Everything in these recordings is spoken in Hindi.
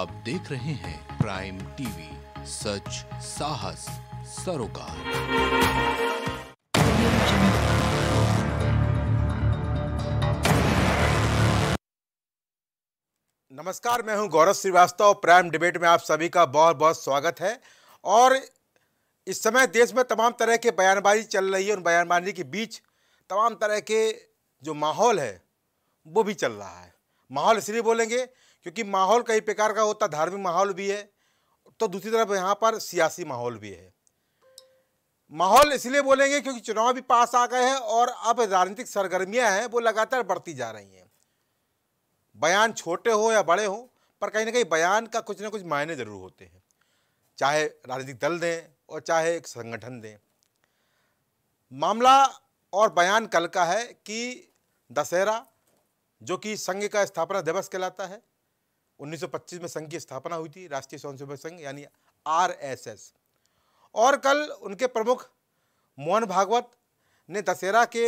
आप देख रहे हैं प्राइम टीवी, सच साहस सरोकार। नमस्कार, मैं हूं गौरव श्रीवास्तव। प्राइम डिबेट में आप सभी का बहुत बहुत स्वागत है। और इस समय देश में तमाम तरह के बयानबाजी चल रही है। उन बयानबाजी के बीच तमाम तरह के जो माहौल है वो भी चल रहा है। माहौल इसलिए बोलेंगे क्योंकि माहौल कई प्रकार का होता है। धार्मिक माहौल भी है तो दूसरी तरफ यहाँ पर सियासी माहौल भी है। माहौल इसलिए बोलेंगे क्योंकि चुनाव भी पास आ गए हैं और अब राजनीतिक सरगर्मियाँ हैं वो लगातार बढ़ती जा रही हैं। बयान छोटे हो या बड़े हों, पर कहीं ना कहीं बयान का कुछ ना कुछ मायने ज़रूर होते हैं, चाहे राजनीतिक दल दें और चाहे एक संगठन दें। मामला और बयान कल का है कि दशहरा, जो कि संघ का स्थापना दिवस कहलाता है, 1925 में संघ की स्थापना हुई थी, राष्ट्रीय स्वयंसेवक संघ यानी आरएसएस। और कल उनके प्रमुख मोहन भागवत ने दशहरा के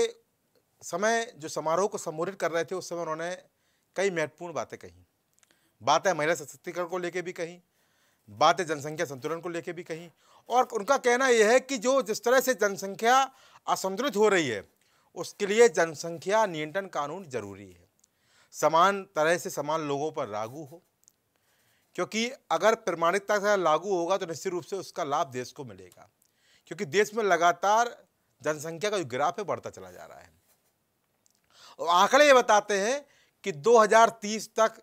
समय जो समारोह को संबोधित कर रहे थे, उस समय उन्होंने कई महत्वपूर्ण बातें कही। बातें महिला सशक्तिकरण को लेकर भी कहीं, बातें जनसंख्या संतुलन को लेकर भी कहीं। और उनका कहना यह है कि जो जिस तरह से जनसंख्या असंतुलित हो रही है उसके लिए जनसंख्या नियंत्रण कानून जरूरी है। समान तरह से समान लोगों पर लागू हो, क्योंकि अगर प्रामाणिकता से लागू होगा तो निश्चित रूप से उसका लाभ देश को मिलेगा, क्योंकि देश में लगातार जनसंख्या का जो ग्राफ है बढ़ता चला जा रहा है। और आंकड़े ये बताते हैं कि 2030 तक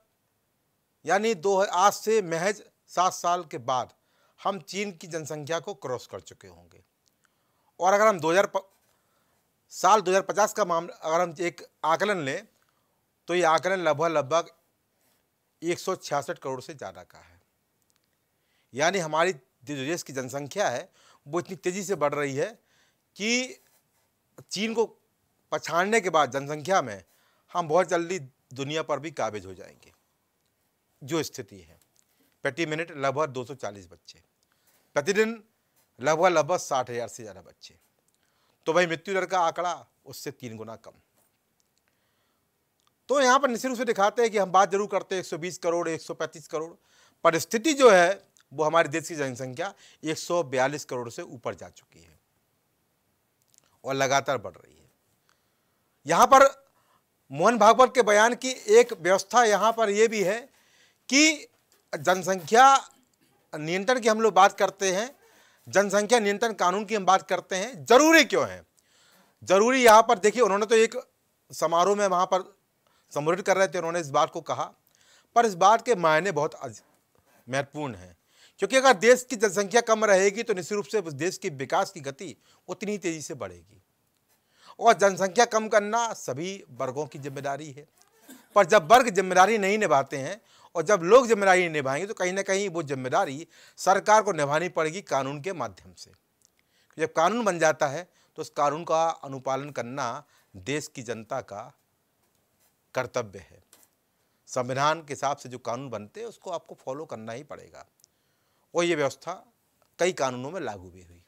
यानी आज से महज 7 साल के बाद हम चीन की जनसंख्या को क्रॉस कर चुके होंगे। और अगर हम 2050 का मामला अगर हम एक आकलन लें तो ये आकलन लगभग 166 करोड़ से ज़्यादा का है। यानी हमारी देश की जनसंख्या है वो इतनी तेज़ी से बढ़ रही है कि चीन को पछाड़ने के बाद जनसंख्या में हम बहुत जल्दी दुनिया पर भी काबिज हो जाएंगे। जो स्थिति है, प्रति मिनट लगभग 240 बच्चे, प्रतिदिन लगभग 60,000 से ज़्यादा बच्चे। तो भाई मृत्यु दर का आंकड़ा उससे 3 गुना कम। तो यहाँ पर निश्चित रूप से दिखाते हैं कि हम बात जरूर करते हैं 120 करोड़ 135 करोड़, पर स्थिति जो है वो हमारे देश की जनसंख्या 142 करोड़ से ऊपर जा चुकी है और लगातार बढ़ रही है। यहाँ पर मोहन भागवत के बयान की एक व्यवस्था यहाँ पर यह भी है कि जनसंख्या नियंत्रण की हम लोग बात करते हैं, जनसंख्या नियंत्रण कानून की हम बात करते हैं, जरूरी क्यों है। जरूरी यहाँ पर देखिए, उन्होंने तो एक समारोह में वहाँ पर संबोधित कर रहे थे, उन्होंने इस बात को कहा, पर इस बात के मायने बहुत महत्वपूर्ण हैं, क्योंकि अगर देश की जनसंख्या कम रहेगी तो निश्चित रूप से उस देश की विकास की गति उतनी ही तेज़ी से बढ़ेगी। और जनसंख्या कम करना सभी वर्गों की जिम्मेदारी है, पर जब वर्ग जिम्मेदारी नहीं निभाते हैं और जब लोग जिम्मेदारी नहीं निभाएंगे तो कहीं ना कहीं वो जिम्मेदारी सरकार को निभानी पड़ेगी कानून के माध्यम से। जब कानून बन जाता है तो उस कानून का अनुपालन करना देश की जनता का कर्तव्य है। संविधान के हिसाब से जो कानून बनते हैं उसको आपको फॉलो करना ही पड़ेगा। और ये व्यवस्था कई कानूनों में लागू भी हुई।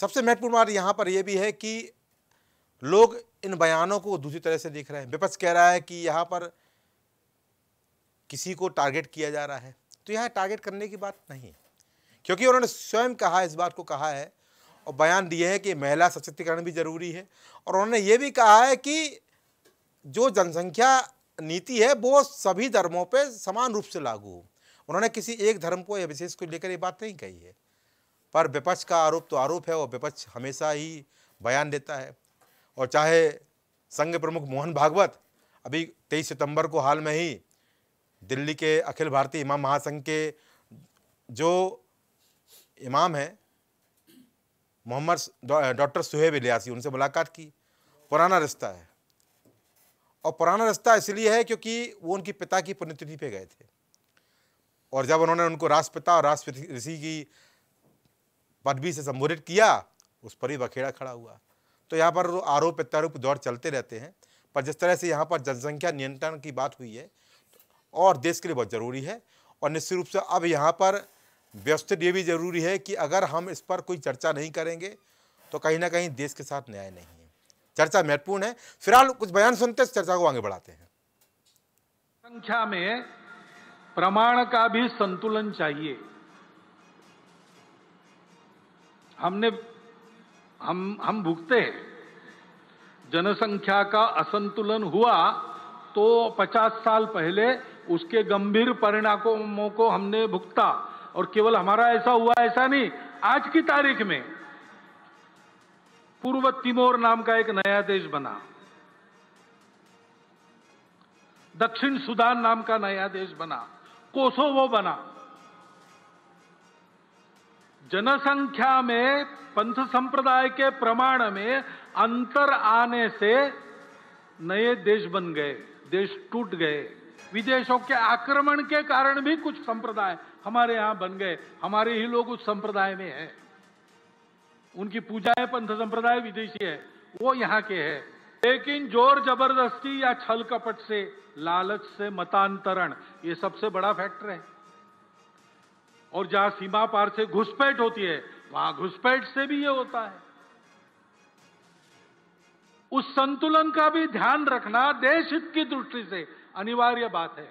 सबसे महत्वपूर्ण बात यहाँ पर यह भी है कि लोग इन बयानों को दूसरी तरह से देख रहे हैं। विपक्ष कह रहा है कि यहाँ पर किसी को टारगेट किया जा रहा है, तो यहाँ टारगेट करने की बात नहीं, क्योंकि उन्होंने स्वयं कहा, इस बात को कहा है और बयान दिए हैं कि महिला सशक्तिकरण भी जरूरी है। और उन्होंने ये भी कहा है कि जो जनसंख्या नीति है वो सभी धर्मों पे समान रूप से लागू हो। उन्होंने किसी एक धर्म को या विशेष को लेकर ये बात नहीं कही है, पर विपक्ष का आरोप तो आरोप है और विपक्ष हमेशा ही बयान देता है। और चाहे संघ प्रमुख मोहन भागवत अभी 23 सितंबर को हाल में ही दिल्ली के अखिल भारतीय इमाम महासंघ के जो इमाम हैं मोहम्मद डॉक्टर सुहैब इलियासी, उनसे मुलाकात की। पुराना रिश्ता है, और पुराना रास्ता इसलिए है क्योंकि वो उनके पिता की पुण्यतिथि पे गए थे। और जब उन्होंने उनको राष्ट्रपिता और राष्ट्र ऋषि की पदवी से संबोधित किया, उस पर ही बखेड़ा खड़ा हुआ। तो यहाँ पर आरोप प्रत्यारोप दौर चलते रहते हैं, पर जिस तरह से यहाँ पर जनसंख्या नियंत्रण की बात हुई है और देश के लिए बहुत ज़रूरी है। और निश्चित रूप से अब यहाँ पर व्यवस्थित ये भी ज़रूरी है कि अगर हम इस पर कोई चर्चा नहीं करेंगे तो कहीं ना कहीं देश के साथ न्याय नहीं है। चर्चा महत्वपूर्ण है। फिलहाल कुछ बयान सुनते हैं, चर्चा को आगे बढ़ाते हैं। संख्या में प्रमाण का भी संतुलन चाहिए। हम भुगते हैं, जनसंख्या का असंतुलन हुआ तो 50 साल पहले उसके गंभीर परिणामों को हमने भुगता, और केवल हमारा ऐसा हुआ ऐसा नहीं, आज की तारीख में पूर्व तिमोर नाम का एक नया देश बना, दक्षिण सुदान नाम का नया देश बना, कोसोवो बना। जनसंख्या में, पंथ संप्रदाय के प्रमाण में अंतर आने से नए देश बन गए, देश टूट गए। विदेशों के आक्रमण के कारण भी कुछ संप्रदाय हमारे यहां बन गए, हमारे ही लोग उस संप्रदाय में हैं, उनकी पूजाएं, पंथ संप्रदाय विदेशी है, वो यहाँ के हैं। लेकिन जोर जबरदस्ती या छल कपट से, लालच से मतांतरण, ये सबसे बड़ा फैक्टर है। और जहां सीमा पार से घुसपैठ होती है, वहां घुसपैठ से भी ये होता है। उस संतुलन का भी ध्यान रखना देश हित की दृष्टि से अनिवार्य बात है।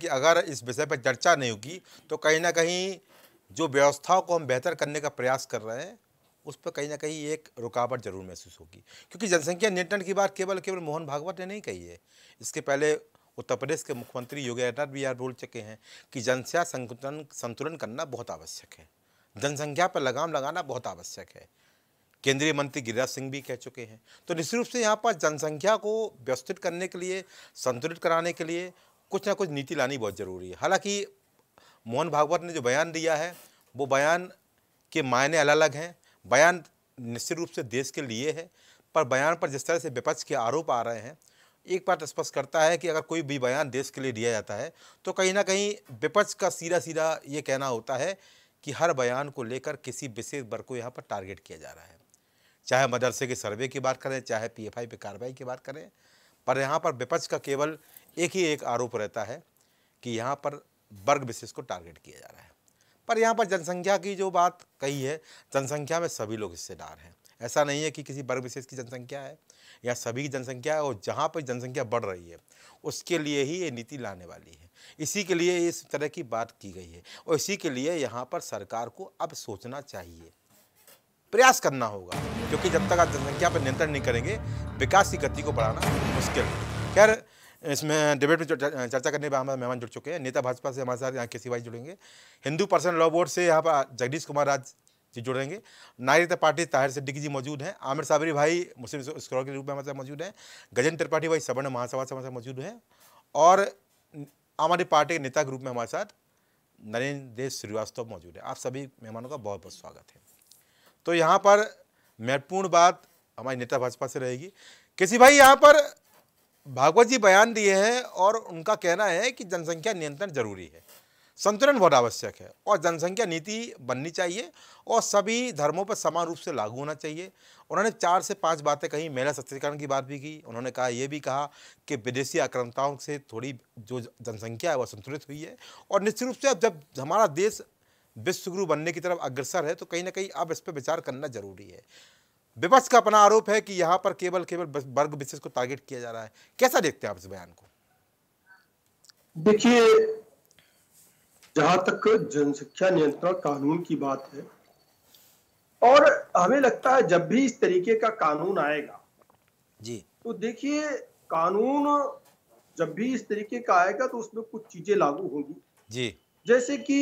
कि अगर इस विषय पर चर्चा नहीं होगी तो कहीं ना कहीं जो व्यवस्थाओं को हम बेहतर करने का प्रयास कर रहे हैं उस पर कहीं ना कहीं एक रुकावट जरूर महसूस होगी, क्योंकि जनसंख्या नियंत्रण की बात केवल मोहन भागवत ने नहीं कही है। इसके पहले उत्तर प्रदेश के मुख्यमंत्री योगी आदित्यनाथ भी यार बोल चुके हैं कि जनसंख्या संतुलन करना बहुत आवश्यक है, जनसंख्या पर लगाम लगाना बहुत आवश्यक है। केंद्रीय मंत्री गिरिराज सिंह भी कह चुके हैं। तो निश्चित रूप से यहाँ पर जनसंख्या को व्यवस्थित करने के लिए, संतुलित कराने के लिए कुछ ना कुछ नीति लानी बहुत ज़रूरी है। हालांकि मोहन भागवत ने जो बयान दिया है वो बयान के मायने अलग हैं। बयान निश्चित रूप से देश के लिए है, पर बयान पर जिस तरह से विपक्ष के आरोप आ रहे हैं, एक बात स्पष्ट करता है कि अगर कोई भी बयान देश के लिए दिया जाता है तो कहीं ना कहीं विपक्ष का सीधा सीधा ये कहना होता है कि हर बयान को लेकर किसी विशेष वर्ग को यहाँ पर टारगेट किया जा रहा है, चाहे मदरसे के सर्वे की बात करें, चाहे PFI पे कार्रवाई की बात करें। पर यहाँ पर विपक्ष का केवल एक ही एक आरोप रहता है कि यहाँ पर वर्ग विशेष को टारगेट किया जा रहा है। पर यहाँ पर जनसंख्या की जो बात कही है, जनसंख्या में सभी लोग हिस्सेदार हैं। ऐसा नहीं है कि किसी वर्ग विशेष की जनसंख्या है या सभी की जनसंख्या है, और जहाँ पर जनसंख्या बढ़ रही है उसके लिए ही ये नीति लाने वाली है। इसी के लिए इस तरह की बात की गई है और इसी के लिए यहाँ पर सरकार को अब सोचना चाहिए, प्रयास करना होगा, क्योंकि जब तक आप जनसंख्या पर नियंत्रण नहीं करेंगे विकास की गति को बढ़ाना मुश्किल है। खैर, इसमें डिबेट में चर्चा करने पर हमारे मेहमान जुड़ चुके हैं। नेता भाजपा से हमारे साथ यहाँ के सी जुड़ेंगे, हिंदू पर्सनल लॉ बोर्ड से यहाँ पर जगदीश कुमार राज जी जुड़ेंगे, नारी त्रिपाठी ताहिर सिद्दीकी जी मौजूद हैं, आमिर साबरी भाई मुस्लिम स्कॉलर के रूप में हमारे साथ मौजूद हैं, गजेंद्र त्रिपाठी भाई सबर्ण महासभा से हमारे साथ मौजूद हैं, और आम आदमी पार्टी के नेता के रूप में हमारे साथ नरेंद्र श्रीवास्तव मौजूद हैं। आप सभी मेहमानों का बहुत बहुत स्वागत है। तो यहाँ पर महत्वपूर्ण बात हमारी नेता भाजपा से रहेगी। के सी भाई, यहाँ पर भागवत जी बयान दिए हैं और उनका कहना है कि जनसंख्या नियंत्रण जरूरी है, संतुलन बहुत आवश्यक है, और जनसंख्या नीति बननी चाहिए और सभी धर्मों पर समान रूप से लागू होना चाहिए। उन्होंने 4 से 5 बातें कही, महिला सशक्तिकरण की बात भी की, उन्होंने कहा, ये भी कहा कि विदेशी आक्रांताओं से थोड़ी जो जनसंख्या है वह संतुलित हुई है, और निश्चित रूप से अब जब हमारा देश विश्वगुरु बनने की तरफ अग्रसर है तो कहीं ना कहीं अब इस पर विचार करना जरूरी है। विपक्ष का अपना आरोप है कि यहाँ पर केवल वर्ग विशेष को टारगेट किया जा रहा है। कैसा देखते हैं आप इस बयान को? देखिए, जहां तक जनसंख्या नियंत्रण कानून की बात है, और हमें लगता है जब भी इस तरीके का कानून आएगा जी, तो देखिए कानून जब भी इस तरीके का आएगा तो उसमें कुछ चीजें लागू होंगी जी, जैसे कि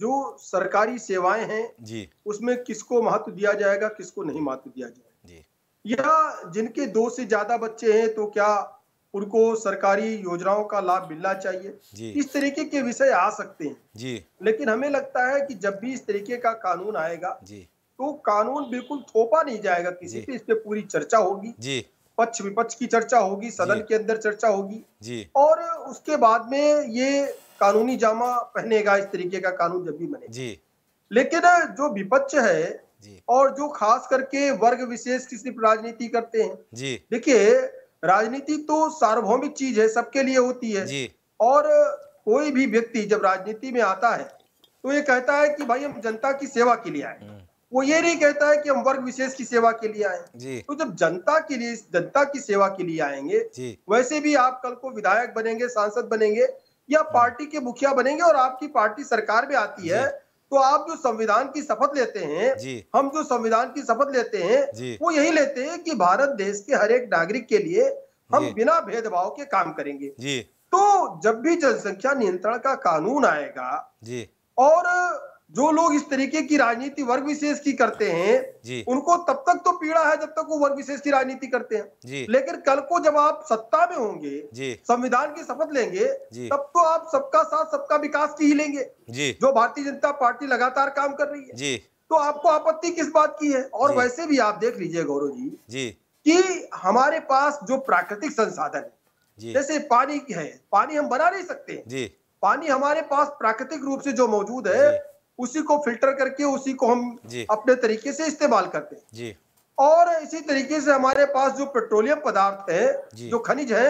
जो सरकारी सेवाएं हैं जी, उसमें किसको महत्व दिया जाएगा, किसको नहीं महत्व दिया जाएगा जी, या जिनके 2 से ज्यादा बच्चे हैं तो क्या उनको सरकारी योजनाओं का लाभ मिलना चाहिए जी, इस तरीके के विषय आ सकते हैं जी। लेकिन हमें लगता है कि जब भी इस तरीके का कानून आएगा जी, तो कानून बिल्कुल थोपा नहीं जाएगा किसी पे, इस पे पूरी चर्चा होगी जी, पक्ष विपक्ष की चर्चा होगी, सदन के अंदर चर्चा होगी जी, और उसके बाद में ये कानूनी जामा पहनेगा इस तरीके का कानून जब भी बने जी। लेकिन जो विपक्ष है जी, और जो खास करके वर्ग विशेष की सिर्फ राजनीति करते हैं, देखिए राजनीति तो सार्वभौमिक चीज है, सबके लिए होती है जी, और कोई भी व्यक्ति जब राजनीति में आता है तो ये कहता है कि भाई हम जनता की सेवा के लिए आए, वो ये नहीं कहता है कि हम वर्ग विशेष की सेवा के लिए आए। तो जब जनता के लिए, जनता की सेवा के लिए आएंगे, वैसे भी आप कल को विधायक बनेंगे, सांसद बनेंगे या पार्टी के मुखिया बनेंगे और आपकी पार्टी सरकार में आती है तो आप जो संविधान की शपथ लेते हैं, हम जो संविधान की शपथ लेते हैं वो यही लेते हैं कि भारत देश के हर एक नागरिक के लिए हम बिना भेदभाव के काम करेंगे। तो जब भी जनसंख्या नियंत्रण का कानून आएगा और जो लोग इस तरीके की राजनीति वर्ग विशेष की करते हैं उनको तब तक तो पीड़ा है जब तक वो वर्ग विशेष की राजनीति करते हैं, लेकिन कल को जब आप सत्ता में होंगे, संविधान की शपथ लेंगे, तब तो आप सबका साथ सबका विकास की ही लेंगे, जो भारतीय जनता पार्टी लगातार काम कर रही है। तो आपको आपत्ति किस बात की है? और वैसे भी आप देख लीजिए गौरव जी कि हमारे पास जो प्राकृतिक संसाधन है जैसे पानी है, पानी हम बना नहीं सकते, पानी हमारे पास प्राकृतिक रूप से जो मौजूद है उसी को फिल्टर करके उसी को हम अपने तरीके से इस्तेमाल करते हैं जी। और इसी तरीके से हमारे पास जो पेट्रोलियम पदार्थ है, जो खनिज है,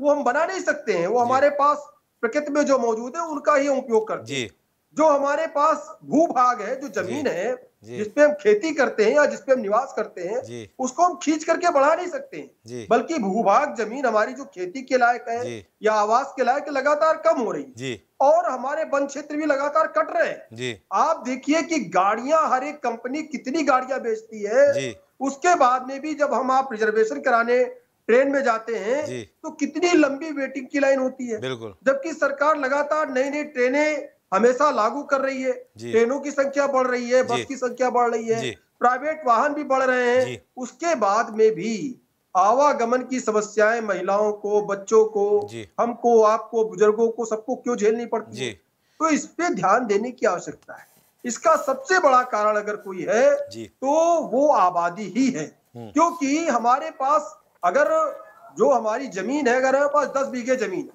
वो हम बना नहीं सकते हैं, वो हमारे पास प्रकृति में जो मौजूद है उनका ही उपयोग करते हैं। जो हमारे पास भूभाग है, जो जमीन है जिसपे हम खेती करते हैं या जिसपे हम निवास करते हैं, उसको हम खींच करके बढ़ा नहीं सकते हैं, बल्कि भूभाग जमीन हमारी जो खेती के लायक है या आवास के लायक लगातार कम हो रही है और हमारे वन क्षेत्र भी लगातार कट रहे हैं। आप देखिए कि गाड़ियां, हर एक कंपनी कितनी गाड़ियां बेचती है, उसके बाद में भी जब हम आप रिजर्वेशन कराने ट्रेन में जाते हैं तो कितनी लंबी वेटिंग की लाइन होती है, जबकि सरकार लगातार नई नई ट्रेनें हमेशा लागू कर रही है। ट्रेनों की संख्या बढ़ रही है, बस की संख्या बढ़ रही है, प्राइवेट वाहन भी बढ़ रहे हैं, उसके बाद में भी आवागमन की समस्याएं महिलाओं को, बच्चों को, हमको, आपको, बुजुर्गों को, सबको क्यों झेलनी पड़ती है? तो इस पे ध्यान देने की आवश्यकता है। इसका सबसे बड़ा कारण अगर कोई है तो वो आबादी ही है, क्योंकि हमारे पास अगर जो हमारी जमीन है, अगर हमारे पास 10 बीघे जमीन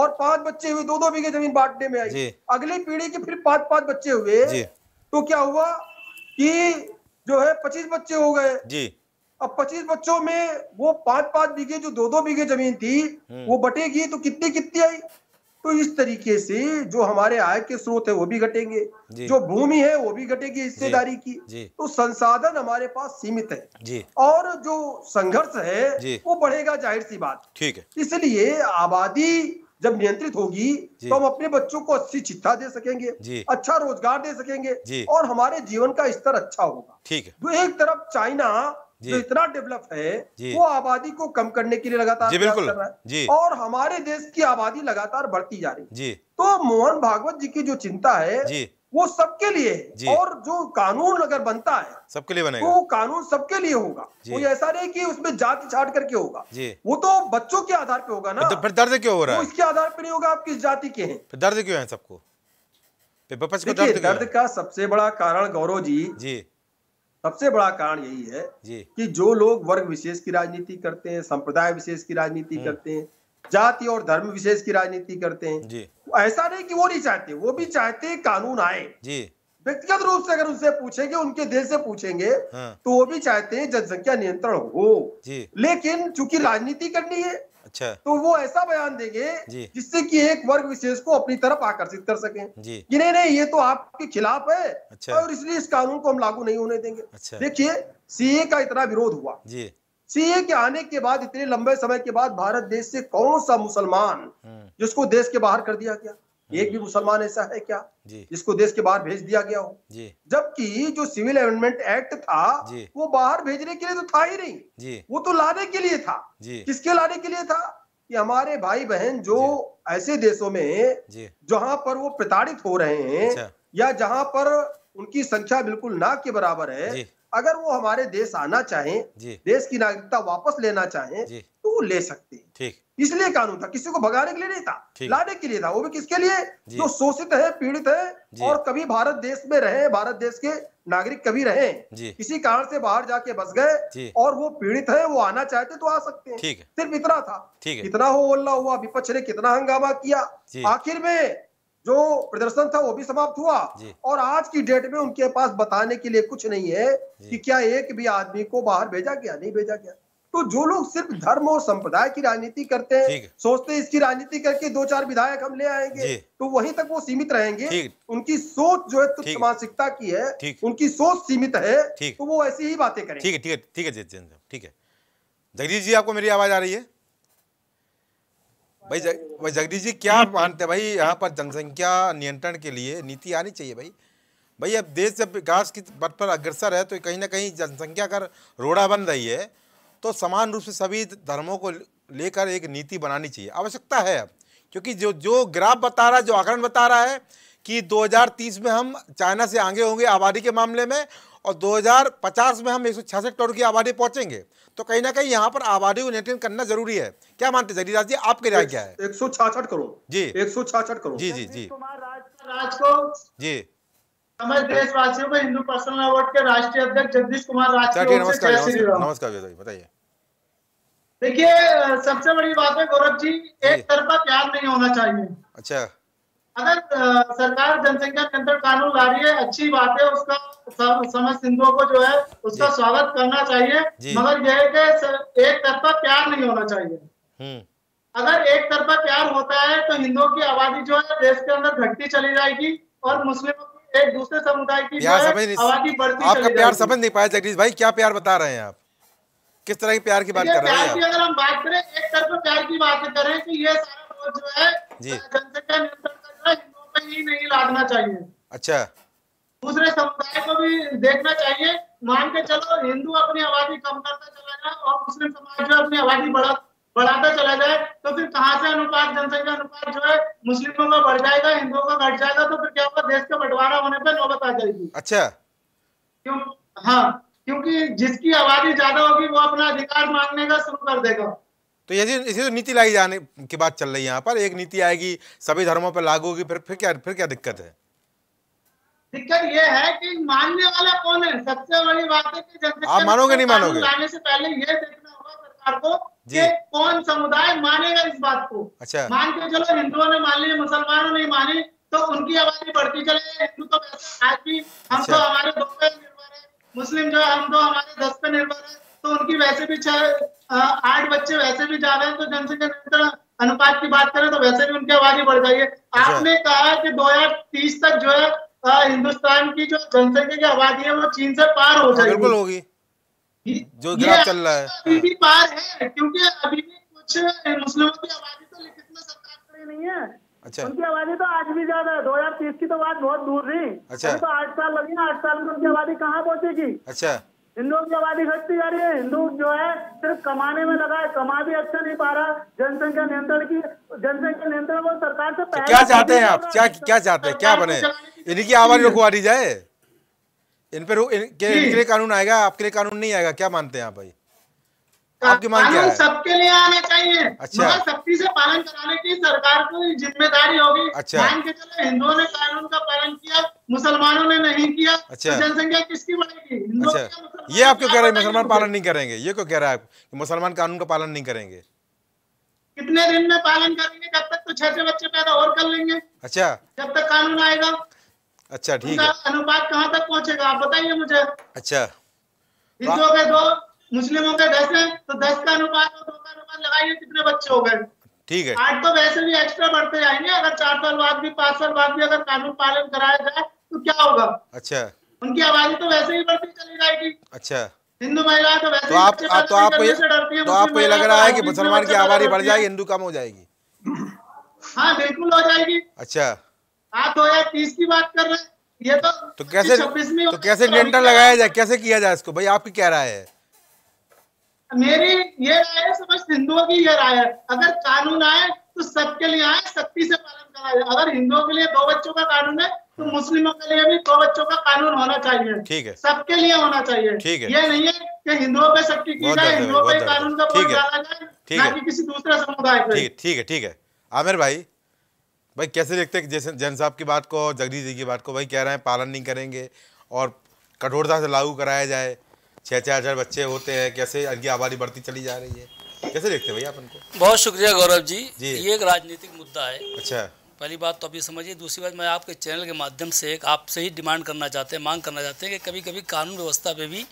और 5 बच्चे हुए, 2-2 बीघे जमीन बांटने में आई, अगली पीढ़ी के फिर 5-5 बच्चे हुए, तो क्या हुआ कि जो है 25 बच्चे हो गए। अब 25 बच्चों में वो 5-5 बीघे जो 2-2 बीघे जमीन थी वो बटेगी तो कितनी कितनी आई। तो इस तरीके से जो हमारे आय के स्रोत है वो भी घटेंगे, जो भूमि है वो भी घटेगी हिस्सेदारी की। तो संसाधन हमारे पास सीमित है और जो संघर्ष है वो बढ़ेगा, जाहिर सी बात ठीक है। इसलिए आबादी जब नियंत्रित होगी तो हम अपने बच्चों को अच्छी शिक्षा दे सकेंगे, अच्छा रोजगार दे सकेंगे और हमारे जीवन का स्तर अच्छा होगा ठीक है। जो एक तरफ चाइना जो इतना डेवलप है वो आबादी को कम करने के लिए लगातार प्रयास कर रहा है और हमारे देश की आबादी लगातार बढ़ती जा रही है। तो मोहन भागवत जी की जो चिंता है वो सबके लिए है और जो कानून अगर बनता है सबके लिए बनेगा, वो कानून सबके लिए होगा, कोई ऐसा नहीं कि उसमें जाति छाट करके होगा, वो तो बच्चों के आधार पे होगा ना। फिर दर्द क्यों हो रहा है? इसके आधार पे नहीं होगा आप किस जाति के हैं, दर्द क्यों है सबको? दर्द का सबसे बड़ा कारण गौरव जी, सबसे बड़ा कारण यही है कि जो लोग वर्ग विशेष की राजनीति करते हैं, संप्रदाय विशेष की राजनीति करते हैं, जाति और धर्म विशेष की राजनीति करते हैं, ऐसा नहीं कि वो नहीं चाहते, वो भी चाहते कानून आए। व्यक्तिगत रूप से अगर उनसे पूछेंगे, उनके देश से पूछेंगे तो वो भी चाहते हैं जनसंख्या नियंत्रण हो, लेकिन चूंकि राजनीति करनी है अच्छा तो वो ऐसा बयान देंगे जिससे कि एक वर्ग विशेष को अपनी तरफ आकर्षित कर सकें कि नहीं नहीं ये तो आपके खिलाफ है अच्छा। और इसलिए इस कानून को हम लागू नहीं होने देंगे अच्छा। देखिए सीए का इतना विरोध हुआ, सीए के आने के बाद इतने लंबे समय के बाद भारत देश से कौन सा मुसलमान जिसको देश के बाहर कर दिया गया, एक भी मुसलमान ऐसा है क्या जिसको देश के बाहर भेज दिया गया हो? जबकि जो सिविल अमेंडमेंट एक्ट था वो बाहर भेजने के लिए तो था ही नहीं, वो तो लाने के लिए था। किसके लाने के लिए था? कि हमारे भाई बहन जो ऐसे देशों में जहां पर वो प्रताड़ित हो रहे हैं अच्छा। या जहां पर उनकी संख्या बिल्कुल ना के बराबर है, अगर वो हमारे देश आना चाहें, देश की नागरिकता वापस लेना चाहें तो वो ले सकते हैं ठीक। इसलिए कानून था, किसी को भगाने के लिए नहीं था, लाने के लिए था। वो भी किसके लिए? जो शोषित है, पीड़ित है और कभी भारत देश में रहे, भारत देश के नागरिक कभी रहे, किसी कारण से बाहर जाके बस गए और वो पीड़ित है, वो आना चाहते तो आ सकते हैं। सिर्फ इतना था। कितना हो हल्ला हुआ, विपक्ष ने कितना हंगामा किया, आखिर में जो प्रदर्शन था वो भी समाप्त हुआ और आज की डेट में उनके पास बताने के लिए कुछ नहीं है कि क्या एक भी आदमी को बाहर भेजा गया, नहीं भेजा गया। तो जो लोग सिर्फ धर्म और संप्रदाय की राजनीति करते हैं, सोचते हैं इसकी राजनीति करके दो चार विधायक हम ले आएंगे, तो वहीं तक वो सीमित रहेंगे। उनकी सोच जो है तुच्छ मानसिकता की है, उनकी सोच सीमित है, तो वो ऐसी ही बातें करेंगे। ठीक है, ठीक है, ठीक है, ठीक है। जगदीश जी, आपको मेरी आवाज आ रही है? भाई जगदीश जी, क्या मानते हैं भाई, यहाँ पर जनसंख्या नियंत्रण के लिए नीति आनी चाहिए भाई। भाई अब देश जब विकास की पथ पर अग्रसर है तो कहीं ना कहीं जनसंख्या का रोड़ा बन रही है, तो समान रूप से सभी धर्मों को लेकर एक नीति बनानी चाहिए, आवश्यकता है। अब क्योंकि जो ग्राफ बता रहा है, जो आंकड़न बता रहा है कि 2030 में हम चाइना से आगे होंगे आबादी के मामले में, और 2050 में हम 166 करोड़ की आबादी पहुंचेंगे, तो कहीं ना कहीं यहाँ पर आबादी को नियंत्रण करना जरूरी है। क्या मानते हैं गिरिराज जी, आपकी राय क्या है? 166 करोड़ जी, 166 करोड़ जी जी जी। कुमार राज को जी समझ देशवासियों को हिंदू पर्सनल लॉ बोर्ड के राष्ट्रीय अध्यक्ष जगदीश कुमार राज को नमस्कार। बताइए, देखिए सबसे बड़ी बात है गौरव जी, एक तरफा प्यार नहीं होना चाहिए। अच्छा, अगर सरकार जनसंख्या नियंत्रण कानून ला रही है, अच्छी बात है, उसका समझ सिंधुओं को जो है उसका स्वागत करना चाहिए, मगर यह है कि एक तरफा प्यार नहीं होना चाहिए। अगर एक तरफा प्यार होता है तो हिंदुओं की आबादी जो है देश के अंदर घटती चली जाएगी और मुस्लिमों की, एक दूसरे समुदाय की आबादी बढ़ती। आपका प्यार समझ नहीं पाया जगदीश भाई, क्या प्यार बता रहे हैं आप, किस तरह के प्यार की बात कर रहे हैं? अगर हम बात करें, एक तरफा प्यार की बात करें कि ये सारा जो है जनसंख्या नियंत्रण ही नहीं लागना चाहिए। अच्छा, दूसरे समुदाय को भी देखना चाहिए। मान के चलो हिंदू अपनी आबादी कम करता चला जाए और मुस्लिम समाज जो अपनी आबादी बढ़ाता चला जाए, तो फिर कहाँ से अनुपात, जनसंख्या अनुपात जो है मुस्लिमों का बढ़ जाएगा, हिंदुओं का घट जाएगा, तो फिर क्या होगा, देश का बंटवारा होने पर नौबत आ जाएगी। अच्छा, क्यों? हाँ, क्योंकि जिसकी आबादी ज्यादा होगी वो अपना अधिकार मांगने का शुरू कर देगा। तो इसी तो नीति लाई जाने की बात चल रही है यहाँ पर, एक नीति आएगी सभी धर्मों पर लागू होगी, फिर क्या दिक्कत है? दिक्कत ये है कि मानने वाला कौन है, सबसे बड़ी बात है कि आप मानोगे नहीं मानोगे, लाने से पहले ये देखना होगा सरकार को कि कौन समुदाय मानेगा इस बात को। अच्छा, मान के चलो हिंदुओं ने मान ली, मुसलमानों ने मानी, तो उनकी आबादी बढ़ती चले। हिंदू तो आज भी हम तो हमारे 2 पे निर्भर है, मुस्लिम जो हम तो हमारे 10 पे निर्भर है, तो उनकी वैसे भी 8 बच्चे वैसे भी जा रहे हैं, तो जनसंख्या नियंत्रण अनुपात की बात करें तो वैसे भी उनकी आबादी बढ़ जाएगी। आपने कहा कि 2030 तक जो है हिंदुस्तान की जो जनसंख्या की आबादी है वो चीन से पार हो जाएगी। बिल्कुल होगी, जो ग्राफ चल रहा है अभी भी पार है, क्योंकि अभी भी कुछ मुस्लिमों की आबादी तो लिखित में सरकार नहीं है। अच्छा, उनकी आबादी तो आज भी ज्यादा है, 2030 की तो बात बहुत दूर रही। अच्छा, तो 8 साल लगे ना, 8 साल में उनकी आबादी कहाँ पहुँचेगी? अच्छा, हिंदुओं की आबादी घटती जा रही है, हिंदू जो है सिर्फ कमाने में लगा है, कमा भी अच्छा नहीं पा रहा। जनसंख्या नियंत्रण की, जनसंख्या नियंत्रण वो सरकार से पहले क्या चाहते हैं आप, क्या चाहते हैं, क्या बने, इनकी आबादी रुकवा दी जाए, इन पर इनके लिए कानून आएगा, आपके लिए कानून नहीं आएगा, क्या मानते हैं आप भाई, आपकी मांग क्या है? सबके लिए आना चाहिए। अच्छा, सख्ती से पालन कराने की सरकार को जिम्मेदारी होगी। अच्छा, मान के चलो हिंदुओं ने कानून का पालन किया, मुसलमानों ने नहीं किया, अच्छा, तो जनसंख्या किसकी बढ़ेगी? अच्छा, ये आप क्यों कह रहे हैं मुसलमान पालन नहीं करेंगे, ये क्यों कह रहा है मुसलमान कानून का पालन नहीं करेंगे? कितने दिन में पालन करेंगे, जब तक तो 6 बच्चे पैदा और कर लेंगे। अच्छा, जब तक कानून आएगा। अच्छा, ठीक है, अनुपात कहाँ तक पहुँचेगा आप बताइए मुझे। अच्छा, हिंदुओं के 2, मुस्लिमों के 10 है, तो 10 का अनुपात और 2 का अनुपात लगाइए, कितने बच्चे हो गए? ठीक है, 8 तो वैसे भी एक्स्ट्रा बढ़ते जाएंगे। अगर 4 साल बाद भी, 5 साल बाद भी अगर कानून पालन कराया जाए तो क्या होगा? अच्छा, उनकी आबादी तो वैसे ही बढ़ती चली जाएगी। अच्छा, हिंदू महिला तो वैसे आपको ये लग रहा है कि मुसलमान की आबादी बढ़ जाएगी, हिंदू कम हो जाएगी? हाँ, बिल्कुल हो जाएगी। अच्छा, आप 2030 की बात कर रहे हैं, ये तो कैसे नियंत्रण लगाया जाए, कैसे किया जाए इसको, भाई आपकी क्या राय है? मेरी ये राय है, समस्त हिंदुओं की ये राय है, अगर कानून आए तो सबके लिए आए, सख्ती से पालन कराए। अगर हिंदुओं के लिए 2 बच्चों का कानून है तो मुस्लिमों के लिए भी 2 बच्चों का कानून होना चाहिए। ठीक है, सबके लिए होना चाहिए, ये नहीं है कि हिंदुओं पे सख्ती की जाए, हिंदुओं पे कानून का बोझ डाला जाए, ना कि किसी दूसरे समुदाय पे। ठीक है, ठीक है। आमिर भाई कैसे देखते हैं जैन साहब की बात को, जगदीश जी की बात को? भाई कह रहे हैं पालन नहीं करेंगे और कठोरता से लागू कराया जाए, 6-6 हज़ार बच्चे होते हैं, कैसे इनकी आबादी बढ़ती चली जा रही है, कैसे देखते हैं भैया अपन को? बहुत शुक्रिया गौरव जी, ये एक राजनीतिक मुद्दा है। अच्छा, पहली बात तो आप ये समझिए। दूसरी बात, मैं आपके चैनल के माध्यम से एक आपसे ही डिमांड करना चाहते हैं, मांग करना चाहते हैं कि कभी कभी कानून व्यवस्था पे भी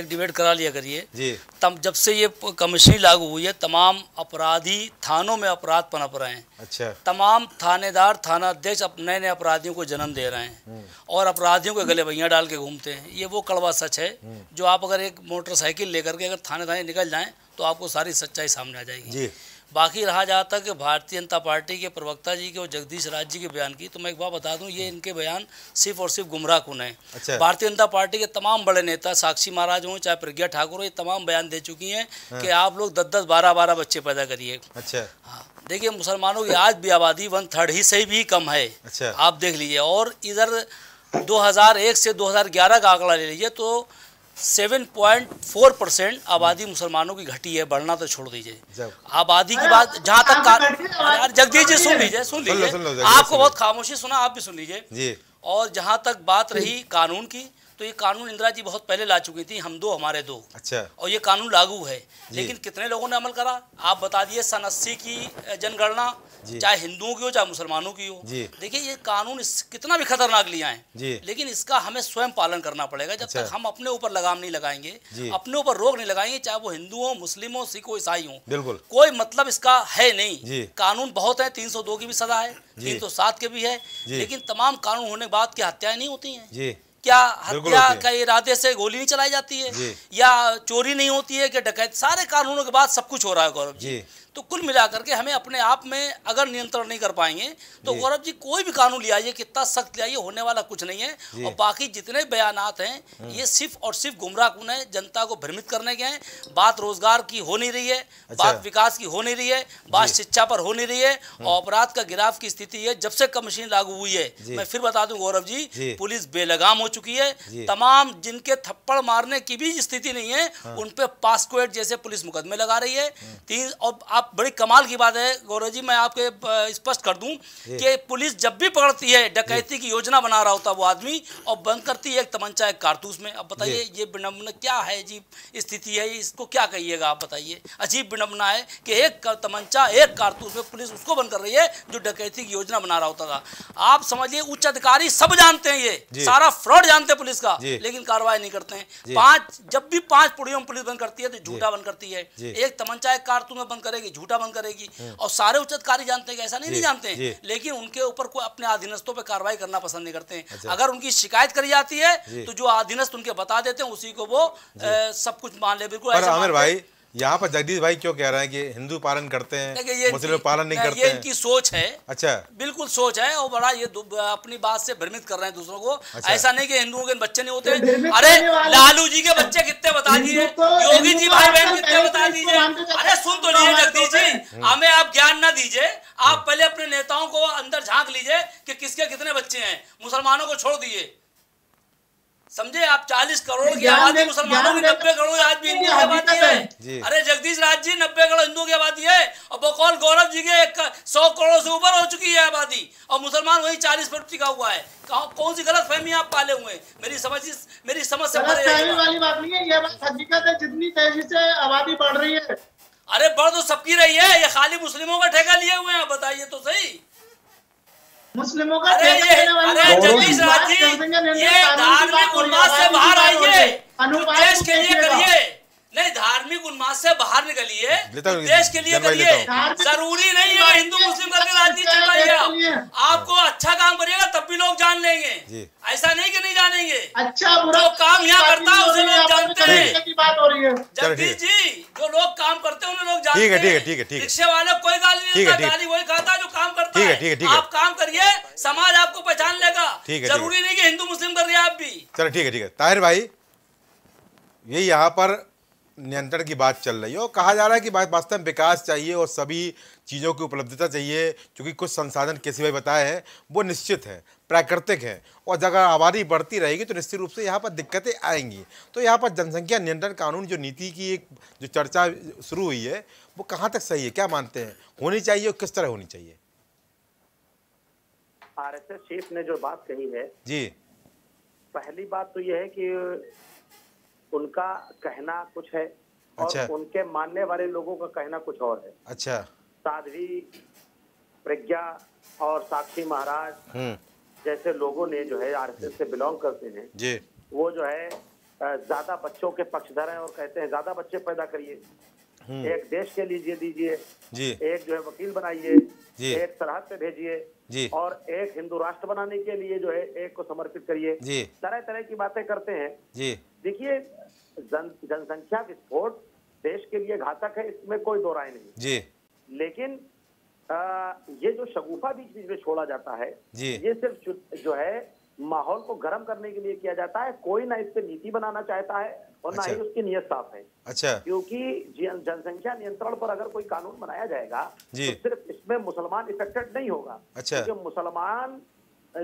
एक डिबेट करा लिया करिए। तब जब से ये कमीशन लागू हुई है तमाम अपराधी थानों में अपराध पनप रहे हैं। अच्छा। तमाम थानेदार थानाध्यक्ष नए नए अपराधियों को जन्म दे रहे हैं और अपराधियों के गले भैया डाल के घूमते हैं। ये वो कड़वा सच है जो आप अगर एक मोटरसाइकिल लेकर के अगर थाने थाने निकल जाएँ तो आपको सारी सच्चाई सामने आ जाएगी। बाकी रहा जाता कि भारतीय जनता पार्टी के प्रवक्ता जी के और जगदीश राज जी के बयान की, तो मैं एक बार बता दूं ये इनके बयान सिर्फ और सिर्फ गुमराह कुन है। अच्छा। भारतीय जनता पार्टी के तमाम बड़े नेता, साक्षी महाराज हों चाहे प्रज्ञा ठाकुर हो, ये तमाम बयान दे चुकी हैं कि आप लोग 10-10, 12-12 बच्चे पैदा करिए। अच्छा। हाँ, देखिए मुसलमानों की आज भी आबादी 1/3 ही से भी कम है। अच्छा। आप देख लीजिए। और इधर 2001 से 2011 का आंकड़ा ले लीजिए तो 7.4% आबादी मुसलमानों की घटी है। बढ़ना तो छोड़ दीजिए आबादी की बात। जहाँ तक जगदीश जी सुन लीजिए, आपको बहुत खामोशी सुना, आप भी सुन लीजिए। और जहाँ तक बात रही कानून की, तो ये कानून इंदिरा जी बहुत पहले ला चुकी थी, हम दो हमारे दो। अच्छा। और ये कानून लागू है, लेकिन कितने लोगों ने अमल करा आप बता दिए। सन 80 की जनगणना चाहे हिंदुओं की हो चाहे मुसलमानों की हो, देखिए ये कानून कितना भी खतरनाक लिया है, लेकिन इसका हमें स्वयं पालन करना पड़ेगा। जब तक हम अपने ऊपर लगाम नहीं लगाएंगे, अपने ऊपर रोक नहीं लगाएंगे, चाहे वो हिंदू हो, मुस्लिम हो, सिख हो, ईसाई हो, बिल्कुल कोई मतलब इसका है नहीं। कानून बहुत है, 302 की भी सजा है, 307 के भी है, लेकिन तमाम कानून होने के बाद क्या हत्याएं नहीं होती हैं? क्या हत्या का इरादे से गोली नहीं चलाई जाती है? या चोरी नहीं होती है? कि डकैती? सारे कानूनों के बाद सब कुछ हो रहा है गौरव जी। तो कुल मिलाकर के हमें अपने आप में अगर नियंत्रण नहीं कर पाएंगे तो गौरव जी कोई भी कानून ले आइए, कितना सख्त ले आइए, होने वाला कुछ नहीं है। और बाकी जितने बयानात हैं ये सिर्फ और सिर्फ गुमराहकुन है, जनता को भ्रमित करने के हैं। बात रोजगार की हो नहीं रही है, बात विकास की हो नहीं रही है, बात शिक्षा पर हो नहीं रही है, और अपराध का गिराव की स्थिति है जब से कमीशन लागू हुई है। मैं फिर बता दूं गौरव जी, पुलिस बेलगाम हो चुकी है। तमाम जिनके थप्पड़ मारने की भी स्थिति नहीं है उन पर पास्कोएट जैसे पुलिस मुकदमे लगा रही है। और बड़ी कमाल की बात है गौरव जी, मैं आपके स्पष्ट कर दूं कि पुलिस जब भी पकड़ती है डकैती की योजना बना रहा होता है वो आदमी, और बंद करती है एक तमंचा एक कारतूस में। अब बताइए ये विडंबना क्या है जी, स्थिति है, इसको क्या कहिएगा आप बताइए। अजीब विडंबना है कि एक तमंचा एक कारतूस में पुलिस उसको बंद कर रही है जो डकैती की योजना बना रहा होता था। आप समझिए उच्च अधिकारी सब जानते हैं, ये सारा फ्रॉड जानते हैं पुलिस का, लेकिन कार्रवाई नहीं करते हैं। जब भी पांच पुड़ियों में पुलिस बंद करती है तो झूठा बंद करती है, एक तमंचा एक कारतूस में बंद करेगी, झूठा बंद करेगी। और सारे उच्च अधिकारी जानते हैं, ऐसा नहीं जानते हैं, लेकिन उनके ऊपर कोई अपने अधीनस्थों पे कार्रवाई करना पसंद नहीं करते हैं। अच्छा। अगर उनकी शिकायत करी जाती है तो जो अधीनस्थ उनके बता देते हैं उसी को वो सब कुछ मान ले। बिल्कुल। आमिर भाई, यहाँ पर जगदीश भाई क्यों कह रहे हैं कि हिंदू पालन करते हैं मुस्लिम पालन नहीं करते हैं? ये इनकी सोच है। अच्छा। बिल्कुल सोच है, और बड़ा ये अपनी बात से भ्रमित कर रहे हैं दूसरों को। अच्छा। ऐसा नहीं कि हिंदुओं के बच्चे नहीं होते। अरे लालू जी के बच्चे कितने बता दीजिए, योगी जी भाई बहन कितने बता दीजिए। अरे सुन तो लीजिए जगदीश जी, हमें आप ज्ञान ना दीजिए, आप पहले अपने नेताओं को अंदर झांक लीजिए कि किसके कितने बच्चे हैं। मुसलमानों को छोड़ दीजिए, समझे आप, 40 करोड़ की आबादी मुसलमानों की, 90 करोड़ आज भी हिंदुओं की आबादी है। अरे जगदीश राज जी, 90 करोड़ हिंदुओं की आबादी है, और बकौल गौरव जी के 100 करोड़ से ऊपर हो चुकी है आबादी, और मुसलमान वही 40% टिका हुआ है। कौन सी गलत फहमी आप पाले हुए? मेरी समझ से वाली बात नहीं है, ये बात हकीकत है। जितनी तेजी से आबादी बढ़ रही है, अरे बढ़ तो सबकी रही है, ये खाली मुस्लिमों का ठेका लिए हुए हैं, बताइए तो सही मुस्लिमों का। अरे जगदीश राज जी, ये धार्मिक उन्माद से बाहर आइए, देश के लिए करिए, नहीं धार्मिक उन्माद से बाहर निकलिए, देश के लिए करिए। जरूरी नहीं है हिंदू मुस्लिम करके राजनीति चलाइए। आपको अच्छा काम करिएगा तब भी लोग जान लेंगे, ऐसा नहीं कि नहीं जानेंगे। अच्छा बुरा काम यहाँ करता है उसे लोग जानते हैं जगदीश जी, जो लोग काम करते हैं उन्हें लोग जानते हैं। रिक्शे वाले कोई गाली नहीं, गाली वही खाता है जो काम करता है। आप काम करिए, समाज आपको पहचान लेगा। जरूरी नहीं की हिंदू मुस्लिम करिए आप भी। चलो ठीक है, ठीक है। ताहिर भाई, ये यहाँ पर नियंत्रण की बात चल रही है और कहा जा रहा है कि वास्तव में विकास चाहिए और सभी चीज़ों की उपलब्धता चाहिए, क्योंकि कुछ संसाधन के सी भाई बताए हैं वो निश्चित हैं, प्राकृतिक हैं, और अगर आबादी बढ़ती रहेगी तो निश्चित रूप से यहाँ पर दिक्कतें आएंगी। तो यहाँ पर जनसंख्या नियंत्रण कानून जो नीति की एक जो चर्चा शुरू हुई है वो कहाँ तक सही है, क्या मानते हैं, होनी चाहिए और किस तरह होनी चाहिए? आरएसएस चीफ ने जो बात कही है जी, पहली बात तो यह है कि उनका कहना कुछ है और अच्छा। उनके मानने वाले लोगों का कहना कुछ और है। अच्छा। साध्वी प्रज्ञा और साक्षी महाराज जैसे लोगों ने जो है आरएसएस से बिलोंग करते हैं, वो जो है ज्यादा बच्चों के पक्षधर हैं और कहते हैं ज्यादा बच्चे पैदा करिए, एक देश के लिए दीजिए, एक जो है वकील बनाइए, एक सरहद पे भेजिए और एक हिंदू राष्ट्र बनाने के लिए जो है एक को समर्पित करिए, तरह तरह की बातें करते हैं। देखिए जनसंख्या विस्फोट देश के लिए घातक है, इसमें कोई दो राय नहीं जी। लेकिन ये जो शगुफा बीच बीच में छोड़ा जाता है ये सिर्फ जो है माहौल को गर्म करने के लिए किया जाता है। कोई ना इससे नीति बनाना चाहता है और अच्छा। ना ही उसकी नीयत साफ है। अच्छा। क्योंकि जनसंख्या नियंत्रण पर अगर कोई कानून बनाया जाएगा तो सिर्फ इसमें मुसलमान इफेक्टेड नहीं होगा। अच्छा। क्योंकि मुसलमान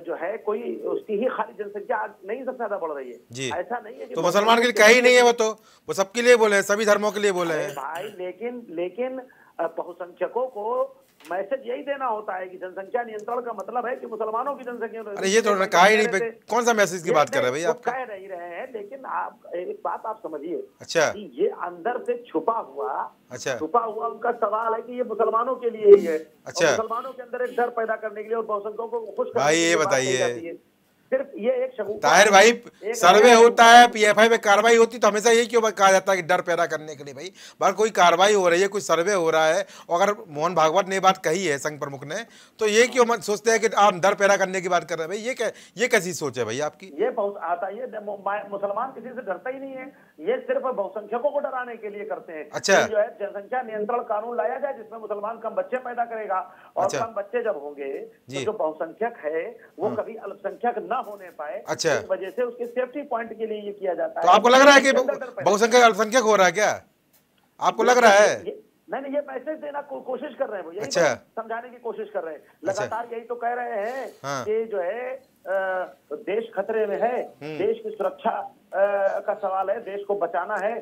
जो है कोई उसकी ही खाली जनसंख्या नहीं सबसे ज्यादा बढ़ रही है, ऐसा नहीं है कि तो मुसलमान के लिए कहीं नहीं है, वो तो वो सबके लिए बोले, सभी धर्मों के लिए बोले हैं भाई। लेकिन लेकिन बहुसंख्यकों को मैसेज यही देना होता है कि जनसंख्या नियंत्रण का मतलब है कि मुसलमानों की जनसंख्या। अरे ये तो कहा ही नहीं, कौन सा मैसेज की बात कर रहे हैं भाई आप? कह नहीं रहे हैं, लेकिन आप एक बात आप समझिए अच्छा कि ये अंदर से छुपा हुआ अच्छा छुपा हुआ उनका सवाल है कि ये मुसलमानों के लिए ही है। अच्छा। मुसलमानों के अंदर एक डर पैदा करने के लिए और बहुसंख्यकों को खुश करने के लिए बताइए सिर्फ ये एक शगुफा। ताहिर भाई सर्वे होता है, पीएफआई में कार्रवाई होती तो हमेशा यही क्यों कहा जाता है कि डर पैदा करने के लिए? भाई बार कोई कार्रवाई हो रही है, कोई सर्वे हो रहा है, अगर मोहन भागवत ने बात कही है संघ प्रमुख ने, तो ये क्यों मत सोचते हैं कि आप डर पैदा करने की बात कर रहे हैं? भाई ये कैसी सोच है भाई आपकी? ये बहुत आता है, मुसलमान किसी से डरता ही नहीं है, ये सिर्फ बहुसंख्यकों को डराने के लिए करते हैं। अच्छा। जो है जनसंख्या नियंत्रण कानून लाया जाए जिसमें मुसलमान कम बच्चे पैदा करेगा और अच्छा। कम बच्चे जब होंगे तो जो बहुसंख्यक है वो कभी अल्पसंख्यक न होने पाए। अच्छा। इस वजह से उसके सेफ्टी पॉइंट के लिए ये किया जाता है। तो आपको लग रहा है कि बहुसंख्यक अल्पसंख्यक हो रहा है क्या? आपको लग रहा है? नहीं, ये मैसेज देना कोशिश कर रहे हैं, यही अच्छा। समझाने की कोशिश कर रहे हैं लगातार। यही तो कह रहे हैं कि जो है देश खतरे में है, देश की सुरक्षा का सवाल है, देश को बचाना है,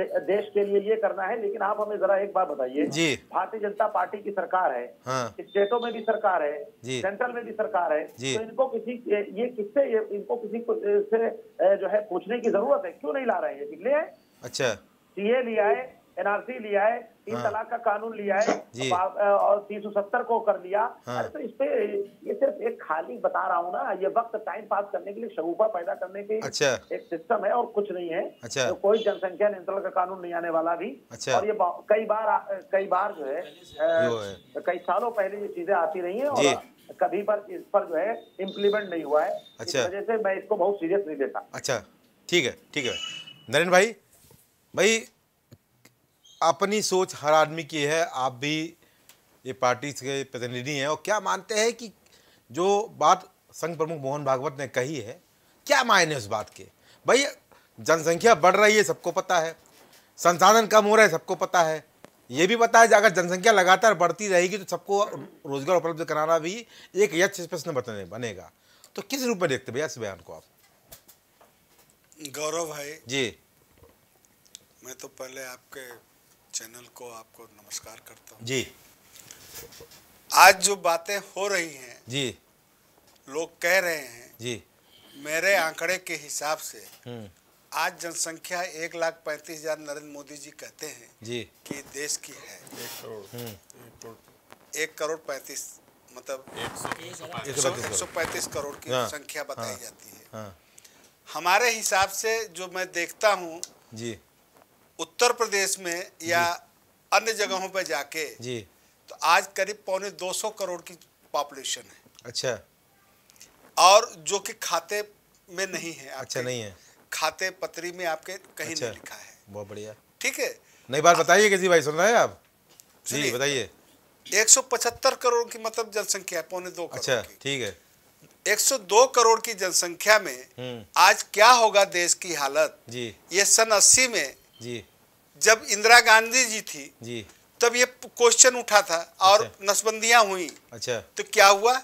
देश के लिए ये करना है। लेकिन आप हमें जरा एक बात बताइए, भारतीय जनता पार्टी की सरकार है, स्टेटों में भी सरकार है, सेंट्रल में भी सरकार है, तो इनको किसी से जो है पूछने की जरूरत है? क्यों नहीं ला रहे हैं? इसलिए अच्छा सीए लिया है, एनआरसी लिया है, 3 तलाक का कानून लिया है और 370 को कर लिया। अरे तो इस पे ये सिर्फ एक खाली बता रहा हूँ ना, ये वक्त टाइम पास करने के लिए शगुफा पैदा करने के अच्छा। एक सिस्टम है और कुछ नहीं है। अच्छा। तो कोई जनसंख्या नियंत्रण का कानून नहीं आने वाला भी। अच्छा। और ये कई बार जो है कई सालों पहले ये चीजें आती रही है और कभी पर इस पर जो है इम्प्लीमेंट नहीं हुआ है। इस वजह से मैं इसको बहुत सीरियस नहीं लेता। अच्छा ठीक है, ठीक है। नरेंद्र भाई, भाई अपनी सोच हर आदमी की है, आप भी ये पार्टी के प्रतिनिधि हैं, और क्या मानते हैं कि जो बात संघ प्रमुख मोहन भागवत ने कही है, क्या मायने उस बात के? भाई जनसंख्या बढ़ रही है सबको पता है, संसाधन कम हो रहे हैं सबको पता है, ये भी पता है कि अगर जनसंख्या लगातार बढ़ती रहेगी तो सबको रोजगार उपलब्ध कराना भी एक यक्ष प्रश्न बनेगा। तो किस रूप में देखते भैया इस बयान को आप? गौरव भाई जी, मैं तो पहले आपके चैनल को आपको नमस्कार करता हूँ जी। आज जो बातें हो रही हैं जी, लोग कह रहे हैं जी, मेरे आंकड़े के हिसाब से आज जनसंख्या 1,35,000 नरेंद्र मोदी जी कहते हैं जी कि देश की है 1,35,000, मतलब 135 करोड़ की संख्या बताई जाती है। हमारे हिसाब से जो मैं देखता हूँ जी, उत्तर प्रदेश में या अन्य जगहों पर जाके जी, तो आज करीब 2.25 करोड़ की पॉपुलेशन है। अच्छा। और जो कि खाते में नहीं है। अच्छा, नहीं है खाते पत्री में आपके कहीं अच्छा, नहीं लिखा है। बहुत बढ़िया, ठीक है। नई बात बताइए किसी भाई, सुन रहे हैं आप जी? बताइए। 175 करोड़ की मतलब जनसंख्या है, 2.25 करोड़। अच्छा ठीक है। 102 करोड़ की जनसंख्या में आज क्या होगा देश की हालत जी? ये सन 80 में जी जब इंदिरा गांधी जी थी जी, तब ये क्वेश्चन उठा था और अच्छा। नसबंदियां हुई। अच्छा। तो क्या हुआ?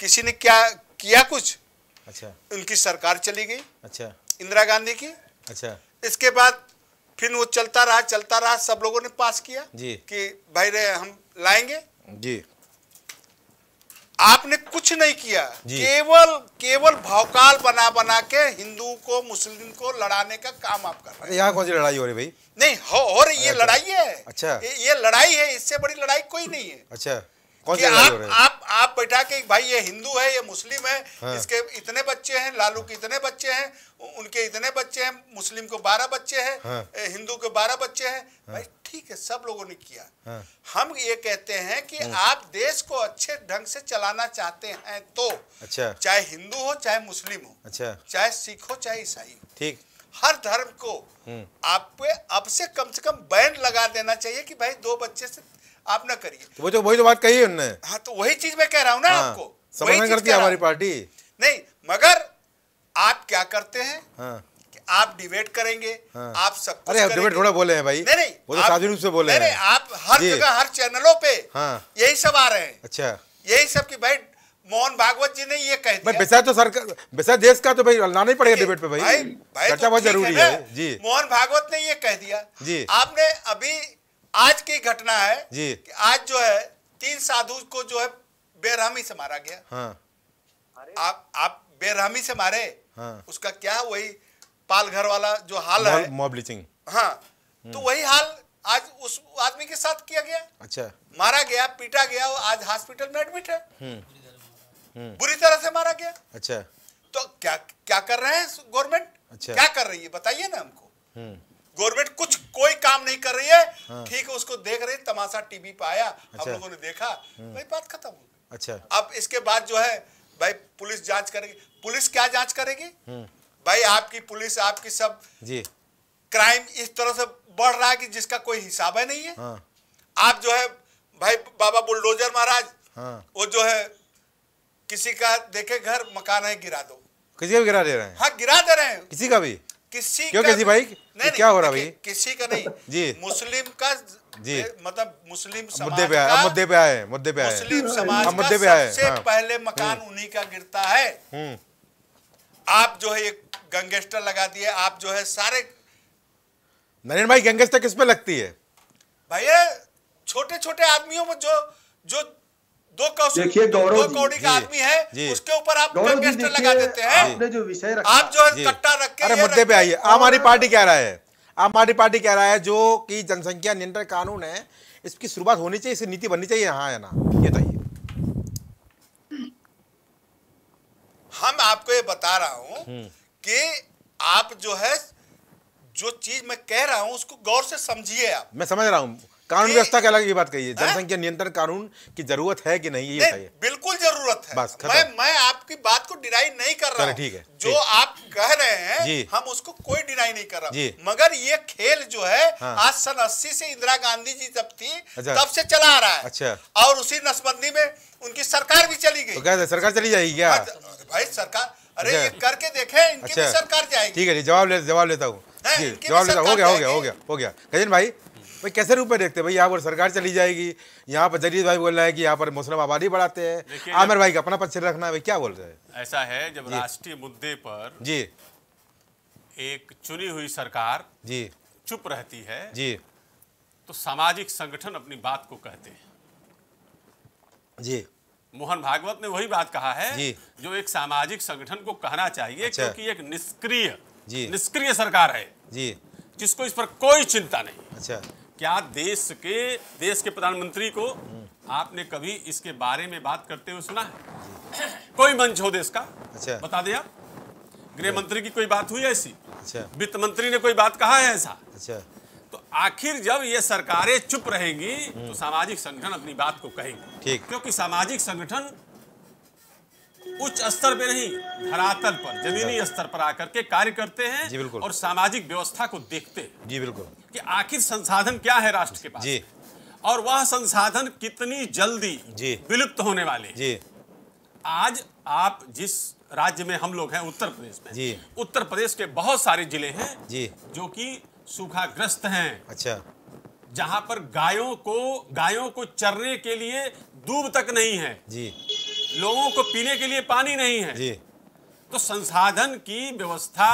किसी ने क्या किया कुछ? अच्छा। उनकी सरकार चली गई। अच्छा। इंदिरा गांधी की। अच्छा। इसके बाद फिर वो चलता रहा, सब लोगों ने पास किया जी कि भाई रे हम लाएंगे जी। आपने कुछ नहीं किया, केवल भौकाल बना के हिंदू को मुस्लिम को लड़ाने का काम आप कर रहे हैं। यहाँ कौन सी लड़ाई हो रही भाई? नहीं हो रही, ये लड़ाई है। अच्छा। ये लड़ाई है, इससे बड़ी लड़ाई कोई नहीं है। अच्छा। कि आप बैठा के भाई ये हिंदू है, ये मुस्लिम है, हाँ। इसके इतने बच्चे हैं, लालू के इतने बच्चे हैं, उनके इतने बच्चे हैं, मुस्लिम के 12 बच्चे हैं, हाँ। हिंदू के 12 बच्चे हैं, हाँ। भाई ठीक है, सब लोगों ने किया, हाँ। हम ये कहते हैं कि हाँ। आप देश को अच्छे ढंग से चलाना चाहते हैं तो अच्छा, चाहे हिंदू हो चाहे मुस्लिम हो, अच्छा, चाहे सिख हो चाहे ईसाई हो, ठीक, हर धर्म को आप पे अब से कम बैन लगा देना चाहिए कि भाई 2 बच्चे से आप ना करिए। वो जो वही बात कही उन्होंने, हाँ, तो वही चीज मैं कह रहा हूँ ना, हाँ, आपको समर्थन करती है हमारी पार्टी। नहीं, मगर आप क्या करते हैं, हाँ, कि आप डिबेट करेंगे, हाँ, आप सब, अरे डिबेट थोड़ा बोले हैं भाई, नहीं वो तो साझी रूप से बोले हैं, आप हर जगह हर चैनलों पे यही सब आ रहे हैं, अच्छा, यही सब की भाई मोहन भागवत जी ने ये कह दिया। वैसा तो सरकार, वैसा देश का तो भाई लाना ही पड़ेगा डिबेट पे भाई, चर्चा बहुत जरूरी है जी। मोहन भागवत ने ये कह दिया जी, आपने अभी आज की घटना है जी, कि आज जो है 3 साधु को जो है बेरहमी से मारा गया, हाँ, आप बेरहमी से मारे, हाँ, उसका क्या वही पालघर वाला जो हाल है, मॉब लिंचिंग, हाँ, तो वही हाल आज उस आदमी के साथ किया गया, अच्छा, मारा गया, पीटा गया, आज हॉस्पिटल में एडमिट है, बुरी तरह से मारा गया, अच्छा, तो क्या क्या कर रहे हैं गवर्नमेंट, अच्छा, क्या कर रही है बताइए ना हमको। गवर्नमेंट कुछ कोई काम नहीं कर रही है, ठीक, हाँ, है, उसको देख रहे, तमाशा टीवी पे आया, अच्छा, हम लोगों ने देखा, भाई बात खत्म हो गई, अच्छा, अब इसके बाद जो है भाई पुलिस जांच करेगी, पुलिस क्या जांच करेगी भाई, आपकी पुलिस आपकी सब जी, क्राइम इस तरह से बढ़ रहा है कि जिसका कोई हिसाब है नहीं है, हाँ, आप जो है भाई बाबा बुलडोजर महाराज, हाँ, वो जो है किसी का देखे घर मकान है गिरा दो, किसी का गिरा दे रहे हैं, हाँ, गिरा दे रहे हैं, किसी का भी, किसी क्यों कैसी भाई, नहीं क्या हो रहा भाई, किसी का नहीं जी, मुस्लिम का जी, मतलब मुस्लिम मुद्दे पे आए, मुद्दे पे आए, मुद्दे पे आए, मुस्लिम समाज का सबसे पहले मकान उन्हीं का गिरता है। आप जो है एक गैंगस्टर लगा दिए, आप जो है सारे, नरेंद्र भाई गैंगस्टर किस पे लगती है भाई, छोटे छोटे आदमियों में जो जो 2 कौड़ी का आदमी है उसके ऊपर आप गैंगस्टर लगा देते हैं। आपने जो विषय रखा, आप जो है कट्टा रख के, अरे मुद्दे पे आइए। आम आदमी पार्टी कह रहा है, आम आदमी पार्टी कह रहा है जो कि जनसंख्या नियंत्रण कानून है, इसकी शुरुआत होनी चाहिए, इसे नीति बननी चाहिए, हाँ या ना, ये बताइए। हम आपको ये बता रहा हूँ कि आप जो है जो चीज मैं कह रहा हूँ उसको गौर से समझिए। आप, मैं समझ रहा हूँ कानून व्यवस्था के अलग ये बात कहिए, जनसंख्या नियंत्रण कानून की जरूरत है कि नहीं, ये बिल्कुल जरूरत है। बस मैं आपकी बात को डिनाई नहीं कर रहा, ठीक है, जो आप कह रहे हैं हम उसको कोई डिनाई नहीं कर रहा, मगर ये खेल जो है, हाँ, आज सन 80 से इंदिरा गांधी जी जब थी, अच्छा, तब से चला आ रहा है, अच्छा, और उसी नसबंदी में उनकी सरकार भी चली गई। तो सरकार चली जाएगी क्या भाई, सरकार, अरे ये करके देखे, इनकी भी सरकार जाएगी। ठीक है, जवाब लेता हूँ, हो गया गजेंद्र भाई। भाई कैसे रूप में देखते हैं भाई, यहाँ पर सरकार चली जाएगी, यहाँ पर जगदीश भाई बोल रहे हैं कि यहाँ पर मुस्लिम आबादी बढ़ाते हैं, आमिर भाई का अपना पक्ष रखना है, क्या बोल रहे हैं? ऐसा है, जब राष्ट्रीय मुद्दे पर जी एक चुनी हुई सरकार जी चुप रहती है जी, तो सामाजिक संगठन अपनी बात को कहते हैं जी। मोहन भागवत ने वही बात कहा है जो एक सामाजिक संगठन को कहना चाहिए, क्योंकि एक निष्क्रिय सरकार है जी, जिसको इस पर कोई चिंता नहीं। अच्छा, क्या देश के प्रधानमंत्री को आपने कभी इसके बारे में बात करते हुए सुना है? कोई मंच हो देश का, अच्छा, बता दिया? गृह मंत्री की कोई बात हुई ऐसी? अच्छा, वित्त मंत्री ने कोई बात कहा है ऐसा? अच्छा, तो आखिर जब ये सरकारें चुप रहेंगी तो सामाजिक संगठन अपनी बात को कहेंगे, ठीक, क्योंकि सामाजिक संगठन उच्च स्तर पे नहीं, धरातल पर, जमीनी स्तर पर आकर के कार्य करते हैं और सामाजिक व्यवस्था को देखते हैं। जी बिल्कुल, कि आखिर संसाधन क्या है राष्ट्र के पास जी, और वह संसाधन कितनी जल्दी जी विलुप्त होने वाले जी। आज आप जिस राज्य में हम लोग हैं, उत्तर प्रदेश में जी, उत्तर प्रदेश के बहुत सारे जिले हैं जी जो कि सूखाग्रस्त हैं, अच्छा, जहाँ पर गायों को चरने के लिए दूब तक नहीं है जी, लोगों को पीने के लिए पानी नहीं है जी। तो संसाधन की व्यवस्था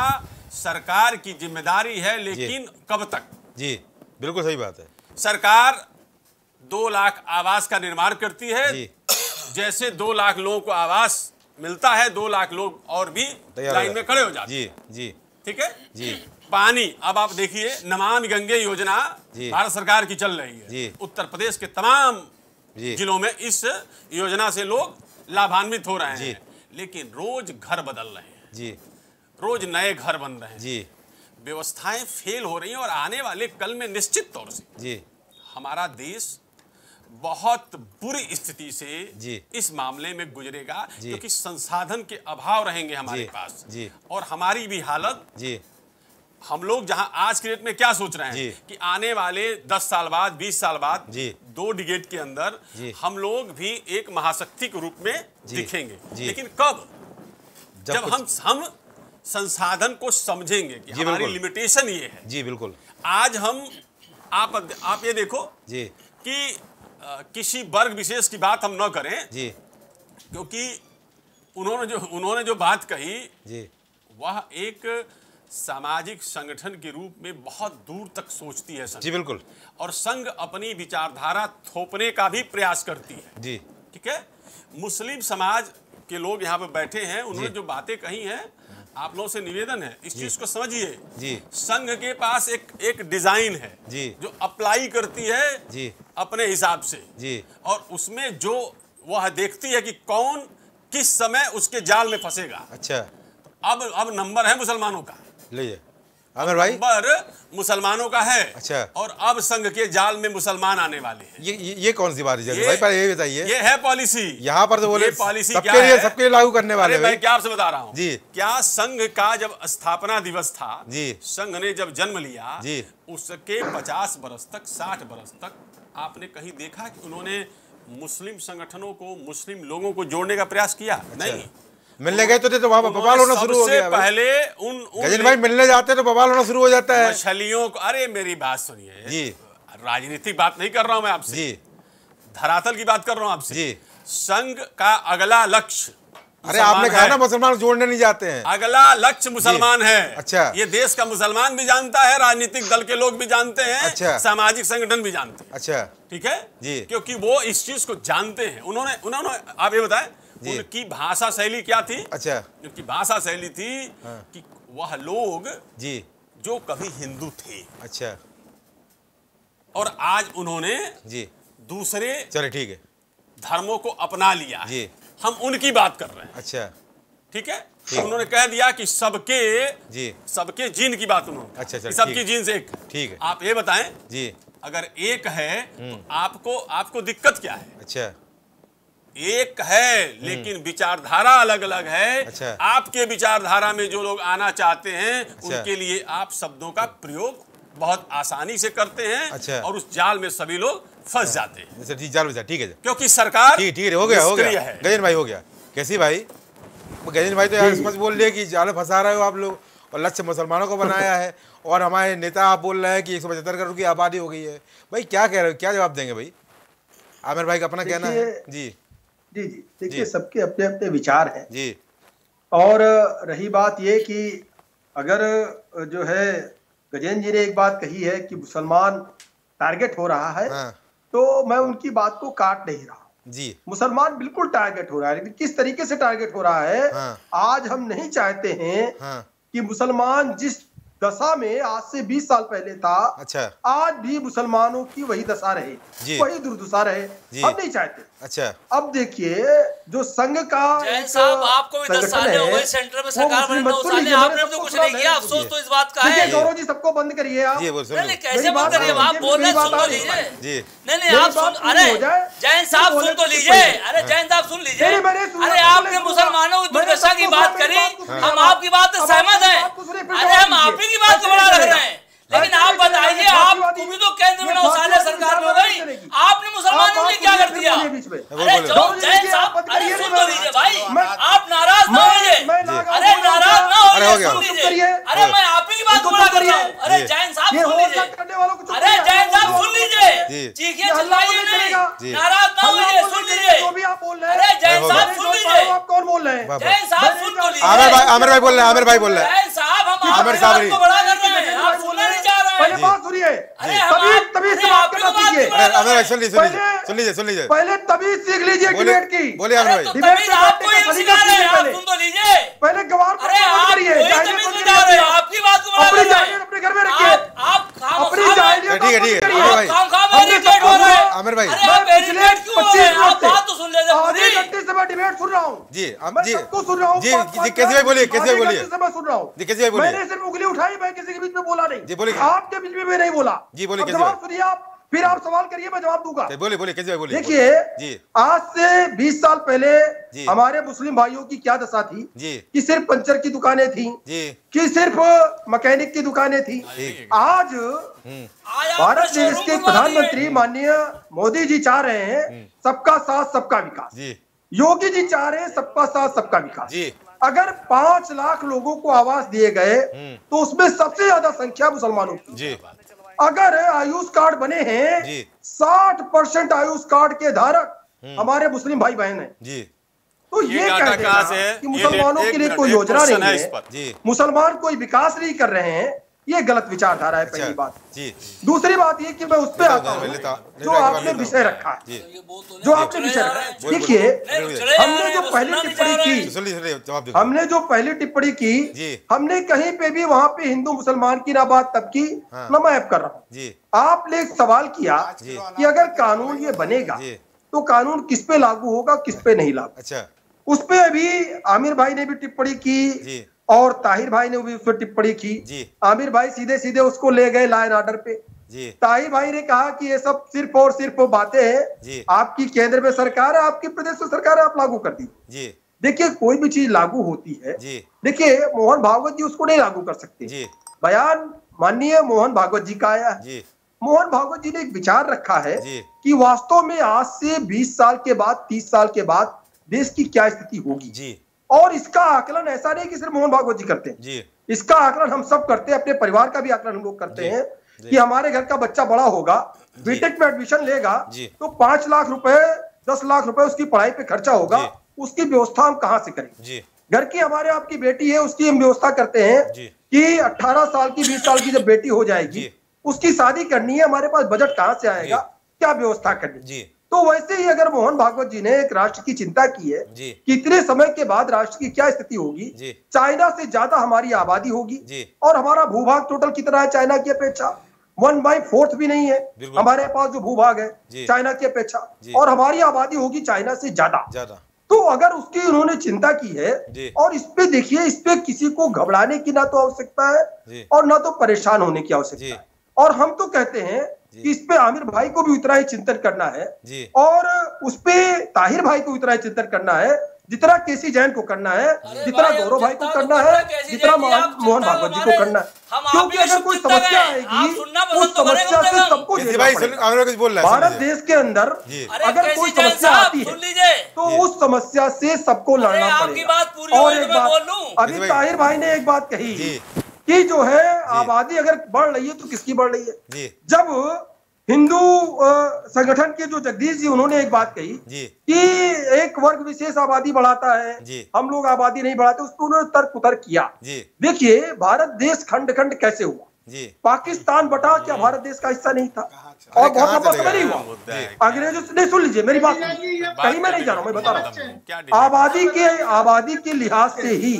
सरकार की जिम्मेदारी है, लेकिन कब तक जी? बिल्कुल सही बात है। सरकार 2 लाख आवास का निर्माण करती है जी, जैसे 2 लाख लोगों को आवास मिलता है, 2 लाख लोग और भी लाइन में खड़े हो जाते जी जी, ठीक है जी। पानी, अब आप देखिए नमामि गंगे योजना भारत सरकार की चल रही है, उत्तर प्रदेश के तमाम जिलों में इस योजना से लोग लाभान्वित हो रहे हैं, लेकिन रोज घर बदल रहे हैं जी, रोज नए घर बन रहे हैं जी, व्यवस्थाएं फेल हो रही हैं और आने वाले कल में निश्चित तौर से जी हमारा देश बहुत बुरी स्थिति से जी इस मामले में गुजरेगा, क्योंकि संसाधन के अभाव रहेंगे हमारे पास जी। और हमारी भी हालत जी, हम लोग जहां आज की डेट में क्या सोच रहे हैं कि आने वाले 10 साल बाद 20 साल बाद 2 डिकेड के अंदर हम लोग भी एक महाशक्ति के रूप में दिखेंगे, लेकिन कब? जब हम संसाधन को समझेंगे कि हमारी लिमिटेशन ये है जी। बिल्कुल आज हम आप ये देखो जी कि किसी वर्ग विशेष की बात हम न करें जी, क्योंकि उन्होंने जो बात कही जी वह एक सामाजिक संगठन के रूप में बहुत दूर तक सोचती है संघ जी। बिल्कुल, और संघ अपनी विचारधारा थोपने का भी प्रयास करती है जी। ठीक है, मुस्लिम समाज के लोग यहाँ पे बैठे हैं, उन्होंने जो बातें कही हैं, आप लोगों से निवेदन है इस चीज को समझिए जी। संघ के पास एक डिजाइन है जी, जो अप्लाई करती है जी अपने हिसाब से जी, और उसमें जो वह देखती है कि कौन किस समय उसके जाल में फंसेगा। अच्छा, अब नंबर है मुसलमानों का, लीजिए आमिर भाई, नंबर मुसलमानों का है। अच्छा, और अब संघ के जाल में मुसलमान आने वाले हैं। ये कौन सी बात है भाई, पर ये बताइए, ये है पॉलिसी। यहाँ पर तो बोले पॉलिसी सबके लिए, सबके लागू करने वाले। मैं क्या आपसे बता रहा हूँ जी, क्या संघ का जब स्थापना दिवस था जी, संघ ने जब जन्म लिया जी, उसके 50 बरस तक 60 बरस तक आपने कहीं देखा कि उन्होंने मुस्लिम संगठनों को, मुस्लिम लोगों को जोड़ने का प्रयास किया? नहीं, मिलने गए तो वहाँ बवाल होना शुरू हो गया। पहले गजेंद्र भाई मिलने जाते तो बवाल होना शुरू हो जाता है, मछलियों को। अरे मेरी बात सुनिए जी, राजनीतिक बात नहीं कर रहा हूँ मैं आपसे जी, धरातल की बात कर रहा हूँ आपसे जी। संघ का अगला लक्ष्य, अरे आपने कहा ना मुसलमान जोड़ने नहीं जाते हैं, अगला लक्ष्य मुसलमान है। अच्छा, ये देश का मुसलमान भी जानता है, राजनीतिक दल के लोग भी जानते हैं। अच्छा, सामाजिक संगठन भी जानते हैं। अच्छा, ठीक है जी, क्योंकि वो इस चीज को जानते हैं। उन्होंने आप ये बताएं उनकी भाषा शैली क्या थी? अच्छा, उनकी भाषा शैली थी कि वह लोग जी जो कभी हिंदू थे। अच्छा, और आज उन्होंने जी दूसरे, चलो ठीक है, धर्मों को अपना लिया जी, हम उनकी बात कर रहे हैं। अच्छा, ठीक है, उन्होंने कह दिया कि सबके जीन की बात उन्होंने, अच्छा सबकी जीन से एक। ठीक है, आप ये बताएं जी, अगर एक है तो आपको दिक्कत क्या है? अच्छा, एक है लेकिन विचारधारा अलग अलग है। अच्छा, आपके विचारधारा में जो लोग आना चाहते हैं उनके लिए आप शब्दों का प्रयोग बहुत आसानी से करते हैं। अच्छा, और उस जाल में सभी लोग फंस जाते हैं, जाल में। ठीक है, क्योंकि सरकार ठीक है, हो गया है गजेंद्र भाई, हो गया। कैसी भाई, गजेंद्र भाई तो यार स्पष्ट बोल रहे कि जाल में फंसा रहे हो आप लोग, और लक्ष्य मुसलमानों को बनाया है, और हमारे नेता आप बोल रहे हैं कि 175 करोड़ की आबादी हो गई है। भाई क्या कह रहे हो, क्या जवाब देंगे भाई? आमिर भाई का अपना कहना है जी। जी, देखिए सबके अपने अपने विचार हैं जी, और रही बात ये कि अगर जो है गजेंद्र जी ने एक बात कही है कि मुसलमान टारगेट हो रहा है, हाँ। तो मैं उनकी बात को काट नहीं रहा जी, मुसलमान बिल्कुल टारगेट हो रहा है, लेकिन किस तरीके से टारगेट हो रहा है, हाँ। आज हम नहीं चाहते हैं, हाँ। कि मुसलमान जिस दशा में आज से 20 साल पहले था, अच्छा, आज भी मुसलमानों की वही दशा रहे, वही दुर्दशा रहे, हम नहीं चाहते। अच्छा, अब देखिए जो संघ का आपको भी 10 साल हो गए सेंटर में सरकार बनने में, आपने तो कुछ नहीं किया। अफसोस तो इस बात का है। गौरव जी सबको बंद करिए आप, कैसे बंद करिए आप, बोल रहे सुन तो लीजिए। नहीं, आप सुन, अरे जैन साहब सुन तो लीजिए, अरे जैन साहब सुन लीजिए। अरे आपने मुसलमानों की दुर्दशा की बात करी, हम आपकी बात से सहमत है, अरे हम आप की बात को बड़ा लग रहे हैं, लेकिन आप बताइए, आप भी तो केंद्र में नौशाले सरकार में हो गई, आपने मुसलमानों ने क्या कर दिया? अरे जैन साहब, अरे सुन तो लीजिए भाई, आप नाराज ना होइए, अरे नाराज ना होइए, सुन लीजिए। अरे मैं आप ही की बात को बड़ा कर रहा हूँ, अरे जैन साहब सुन लीजिए, अरे जैन साहब सुन लीजिए, चीखिए चिल्लाइए नहीं, नाराज ना होइए, सुन लीजिए। अरे जैन साहब सुन लीजिए, आप कौन बोल रहे हैं? जैन साहब सुन तो लीजिए, आमिर भाई बोल रहे हैं, जैन साहब हम आमिर साबरी को बड़ा कर रहे हैं, आप सुनना नहीं चाह रहे हैं। बात सुनिए, तभी से बात करना सीखिए। आमिर भाई सुन लीजिए, पहले तभी सीख लीजिए डिबेट की। बोलिए आमिर भाई, डिबेट आपको ये सिखा रहे हैं, आप सुन तो लीजिए पहले गवार। अरे आप करिए, तभी सिखा रहे हैं, आपकी बात को बड़ा कर रहे हैं, अपने घर में रखिए आप, अपनी जायदाद। ठीक है, आमिर भाई, जी जी कैसी भाई बोलिए, कैसी भाई बोलिए, मैं सुन रहा हूँ जी, कैसी भाई बोलिए, मैंने सिर्फ उंगली उठाई, मैं किसी के बीच में बोला नहीं जी, बोलिए आपके बीच में मैं नहीं बोला जी, बोलिए जवाब सुनिए आप, फिर आप सवाल करिए मैं जवाब दूंगा, बोलिए बोलिए कैसी भाई बोलिए। देखिए आज से 20 साल पहले हमारे मुस्लिम भाइयों की क्या दशा थी कि सिर्फ पंचर की दुकानें थी कि सिर्फ मैकेनिक की दुकानें थी। आज भारत देश के प्रधानमंत्री माननीय मोदी जी चाह रहे हैं सबका साथ सबका विकास, योगी जी चाह रहे हैं सबका साथ सबका विकास। अगर 5 लाख लोगों को आवास दिए गए तो उसमें सबसे ज्यादा संख्या मुसलमानों की। अगर आयुष कार्ड बने हैं 60% आयुष कार्ड के धारक हमारे मुस्लिम भाई बहन हैं जी। तो ये कहना कि मुसलमानों के लिए कोई योजना नहीं है, मुसलमान कोई विकास नहीं कर रहे हैं, ये गलत विचारधारा है। पहली बात जी। दूसरी बात ये कि मैं उस पे आता हूँ जो आपने विषय रखा है, जो आपने विषय रखा है। देखिए हमने जो पहले टिप्पणी की, हमने कहीं पे भी वहाँ पे हिंदू मुसलमान की ना बात तब की ना मैं अब कर रहा हूँ। आपने एक सवाल किया कि अगर कानून ये बनेगा तो कानून किस पे लागू होगा किस पे नहीं लागू। उस पे अभी आमिर भाई ने भी टिप्पणी की और ताहिर भाई ने भी उस पर टिप्पणी की। आमिर भाई सीधे सीधे उसको ले गए लॉ एंड ऑर्डर पे। ताहिर भाई ने कहा कि ये सब सिर्फ और सिर्फ बातें हैं, आपकी केंद्र में सरकार है, आपकी प्रदेश में सरकार है, आप लागू कर दीजिए। देखिए कोई भी चीज लागू होती है, देखिए मोहन भागवत जी उसको नहीं लागू कर सकते। बयान माननीय मोहन भागवत जी का आया है, मोहन भागवत जी ने एक विचार रखा है कि वास्तव में आज से 20 साल के बाद 30 साल के बाद देश की क्या स्थिति होगी, और इसका आकलन ऐसा नहीं कि सिर्फ मोहन भागवत जी करते हैं जी। इसका आकलन हम सब करते हैं, अपने परिवार का भी आकलन हम लोग करते हैं कि हमारे घर का बच्चा बड़ा होगा, बीटेक में एडमिशन लेगा तो 5 लाख रुपए 10 लाख रुपए उसकी पढ़ाई पे खर्चा होगा, उसकी व्यवस्था हम कहाँ से करेंगे। घर की हमारे आपकी बेटी है, उसकी हम व्यवस्था करते हैं कि 18 साल की 20 साल की जब बेटी हो जाएगी उसकी शादी करनी है, हमारे पास बजट कहाँ से आएगा, क्या व्यवस्था करनी। तो वैसे ही अगर मोहन भागवत जी ने एक राष्ट्र की चिंता की है कि इतने समय के बाद राष्ट्र की क्या स्थिति होगी, चाइना से ज्यादा हमारी आबादी होगी और हमारा भूभाग टोटल कितना है चाइना की अपेक्षा, 1/4 भी नहीं है हमारे पास जो भूभाग है चाइना की अपेक्षा, और हमारी आबादी होगी चाइना से ज्यादा। तो अगर उसकी उन्होंने चिंता की है, और इसपे देखिए इसपे किसी को घबराने की ना तो आवश्यकता है और ना तो परेशान होने की आवश्यकता है। और हम तो कहते हैं कि इस पे आमिर भाई को भी उतना ही चिंतन करना है और उस पे ताहिर भाई को उतना ही चिंतन करना है जितना के सी को करना है, जितना गौरव भाई को करना है, जितना मोहन भागवत जी को करना है, क्योंकि अगर कोई समस्या आएगी उस समस्या से सबको झेलना। भारत देश के अंदर अगर कोई समस्या आती है तो उस समस्या से सबको लड़ना पड़ेगा। और एक बात अभी ताहिर भाई ने एक बात कही कि जो है आबादी अगर बढ़ रही है तो किसकी बढ़ रही है। जब हिंदू संगठन के जो जगदीश जी उन्होंने एक बात कही कि एक वर्ग विशेष आबादी बढ़ाता है, हम लोग आबादी नहीं बढ़ाते, उस पर उन्होंने तर्क उतर्क किया। देखिए भारत देश खंड खंड कैसे हुआ, पाकिस्तान बटा क्या भारत देश का हिस्सा नहीं था और बहुत मसला नहीं हुआ अंग्रेजों से। नहीं सुन लीजिए मेरी बात, कहीं मैं नहीं जा रहा हूँ, मैं बता रहा हूँ आबादी के लिहाज से ही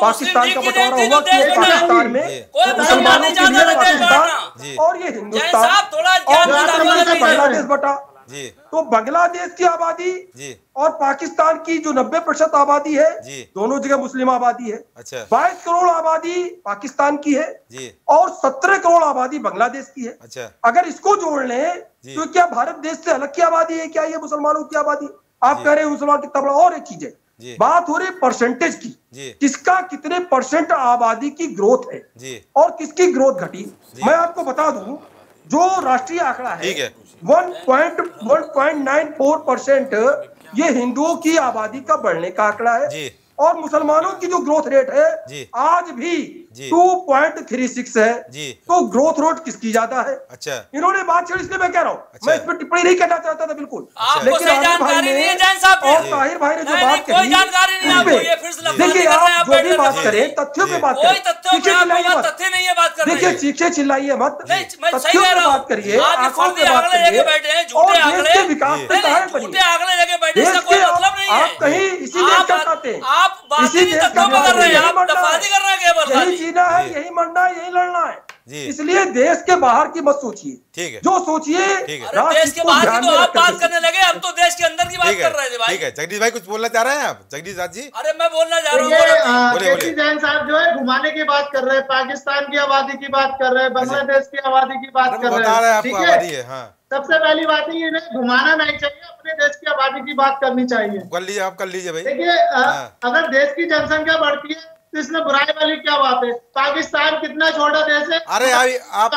पाकिस्तान का बंटवारा हुआ कि पाकिस्तान में मुसलमानों के लिए पाकिस्तान और ये हिंदुस्तान और बांग्लादेश बटा। तो बांग्लादेश की आबादी और पाकिस्तान की जो 90% आबादी है दोनों जगह मुस्लिम आबादी है। 22 करोड़ आबादी पाकिस्तान की है और 17 करोड़ आबादी बांग्लादेश की है। अगर इसको जोड़ लें तो क्या भारत देश से अलग की आबादी है क्या, ये मुसलमानों की आबादी? आप कह रहे हैं मुसलमान कितना बड़ा। और एक चीज है, बात हो रही परसेंटेज की, किसका कितने परसेंट आबादी की ग्रोथ है और किसकी ग्रोथ घटी। मैं आपको बता दूं जो राष्ट्रीय आंकड़ा है 1.94% ये हिंदुओं की आबादी का बढ़ने का आंकड़ा है और मुसलमानों की जो ग्रोथ रेट है आज भी 2.36 है। तो ग्रोथ रेट किसकी ज्यादा है? अच्छा इन्होंने बात छेड़ी इसलिए मैं कह रहा हूँ, मैं इस पर टिप्पणी नहीं करना चाहता था बिल्कुल, लेकिन आमिर भाई ने और ताहिर भाई ने जो बात कही, देखिए आप जो भी बात करें तथ्यों पे बात करें, देखिए चीखे चिल्लाइए मत, तथ्यों पे बात करिए, आंकड़ों पे बात करिए और देश के विकास पे कारण बनिए। आप कहीं इसीलिए चाहते हैं, आप बात नहीं कर रहे हैं, आप दफाड़ी कर रहे हैं, यही जीना है, यही मरना है, यही लड़ना है। इसलिए देश के बाहर की मत सोचिए, ठीक है, जो सोचिए देश के बाहर की तो आप बात करने लगे, हम तो देश के अंदर की बात कर रहे थे भाई। जगदीश भाई कुछ बोलना चाह रहे हैं आप? जगदीश राज जी, अरे मैं बोलना चाह रहा हूँ, के जैन साहब जो है घुमाने की बात कर रहे हैं, पाकिस्तान की आबादी की बात कर रहे हैं, बांग्लादेश की आबादी की बात कर रहे हैं, ठीक है। सबसे पहली बात है इन्हें घुमाना नहीं चाहिए, अपने देश की आबादी की बात करनी चाहिए। कर लीजिए, आप कर लीजिए भाई। देखिए अगर देश की जनसंख्या बढ़ती है तो इसमें बुराई वाली क्या बात है? पाकिस्तान कितना छोटा देश है। अरे आप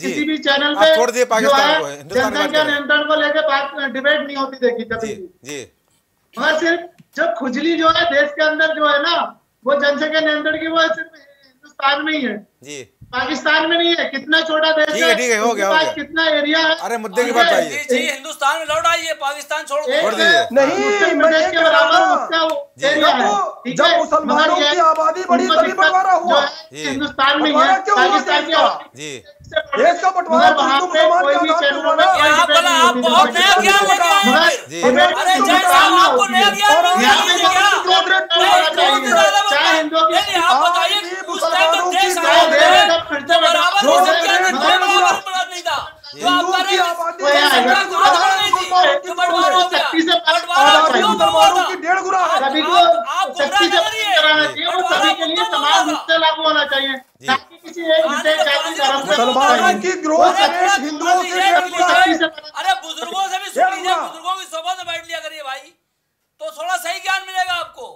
किसी भी चैनल पे छोड़ दिए पाकिस्तान को, जनसंख्या नियंत्रण को लेकर डिबेट नहीं होती देखी कभी भी, मगर सिर्फ जब खुजली जो है देश के अंदर जो है ना वो जनसंख्या नियंत्रण की, वो सिर्फ हिंदुस्तान में ही है जी, पाकिस्तान में नहीं है। कितना छोटा देश है, ठीक है, हो गया, कितना एरिया है। अरे मुद्दे की बात आइए जी, हिंदुस्तान में लौट आइए, पाकिस्तान छोड़ दीजिए। नहीं, प्रदेश के बराबर जब मुसलमानों की आबादी बढ़ी तभी बंटवारा हुआ, हिंदुस्तान में पाकिस्तान की आबादी देश का बंटवारा हुआ। मुसलमान की ग्रोथ रेट हिंदुओं से डेढ़ गुना है। अरे बुजुर्गों से भी सुन लीजिए, बुजुर्गों की सभा में बैठ लिया करिए भाई, तो थोड़ा सही ज्ञान मिलेगा आपको।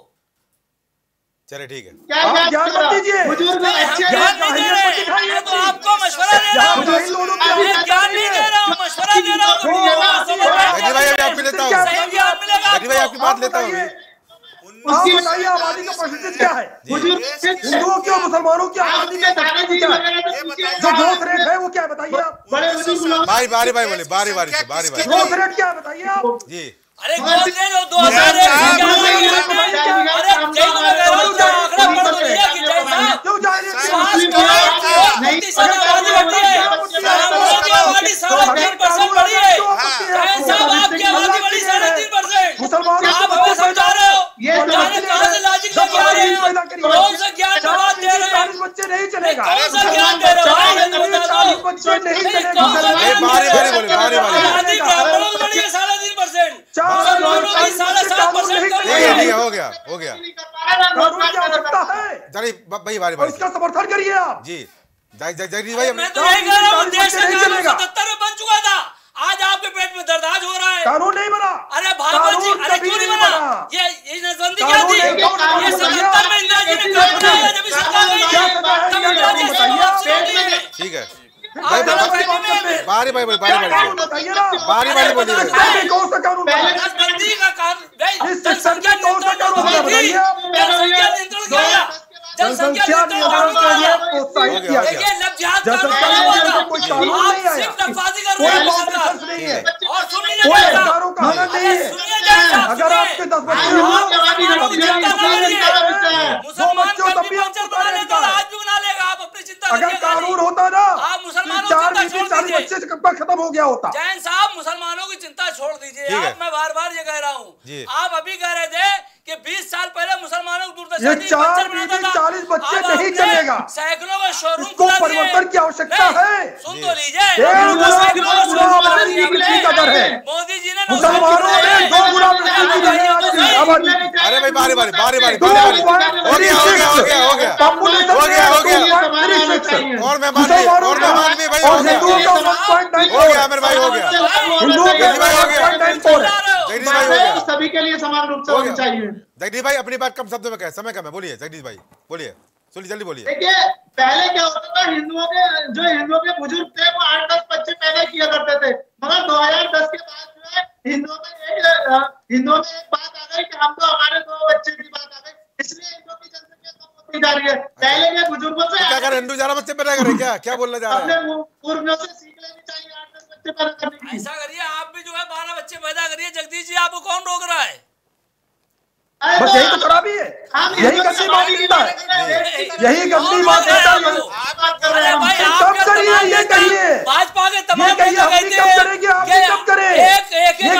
चले ठीक है, क्या ज्ञान मत दीजिए, बुजुर्ग अच्छे दिखाइए, तो आपको मशवरा दे रहा हूं, ज्ञान नहीं दे रहा हूं, मशवरा दे रहा हूं। गजेंद्र भाई आपकी लेता हूं, गजेंद्र भाई आपकी बात लेता हूं। उसकी बताइए आबादी का परसेंटेज क्या है, हिंदुओं की और मुसलमानों की आबादी का परसेंटेज क्या है, जो ग्रोथ रेट है वो क्या बताइए आप। बारी बारी ग्रोथ रेट क्या बताइए आप जी। अरे बच्चे नहीं चलेगा, बच्चे नहीं चलेगा, 7.5% हो गया भाई, इसका समर्थन करिए आप जी। जगदीश भाई मैं तो यही कह रहा हूँ, देश में 1977 में बन चुका था, आज आपके पेट में दर्द आज हो रहा है, कानून नहीं बना। अरे भागवत जी, अरे क्यों नहीं बना? ये नजबंदी क्या थी? ये 77 में इंदिरा जी ने कानून बनाया, जब सरकार गई तब इंदिरा जी से, ठीक है अगर आपके 10 बच्चे हो तो बच्चों तभी अगर कानून होता ना खत्म हो गया होता। जैन साहब मुसलमानों की चिंता छोड़ दीजिए, मैं बार-बार ये कह रहा हूँ। आप अभी कह रहे थे कि 20 साल पहले मुसलमानों को दुर्दशा थी, 40 बच्चे नहीं चलेगा, साइकिलों का शोरूम को परिवर्तन की आवश्यकता है। सुन तो लीजिए, मोदी जी ने मुसलमानों में 2 गुना सभी के लिए समान रूप से होना चाहिए। जगदीश भाई अपनी बात कम शब्दों में कहे, समय कम है, बोलिए जगदीश भाई, बोलिए जल्दी बोलिए। देखिए पहले क्या होता था, हिंदुओं के बुजुर्ग थे वो 8-10 बच्चे पहले किया करते थे, मगर 2010 के बाद जो है हिंदुओं में एक बात आ गई कि हम तो हमारे 2 बच्चे की बात आ गई, इसलिए हिंदुओं की जनसंख्या कम होती जा रही है। पहले के बुजुर्गों से क्या कर हिंदू ज्यादा बच्चे पैदा कर रहे, क्या बोलना चाह रहे हैं? पूर्वजों से सीख लेनी चाहिए, 8-10 बच्चे पैदा करने की। ऐसा करिए आप भी जो है 12 बच्चे पैदा करिए। जगदीश जी आपको कौन रोक रहा है? बस यही तो खराबी है, यही गंदी बात है, यही गंदी बात है। कब करिए ये कहिए, भाजपा के तमाम नेता कहते हैं कि कब करें, ये कहिए, ये मत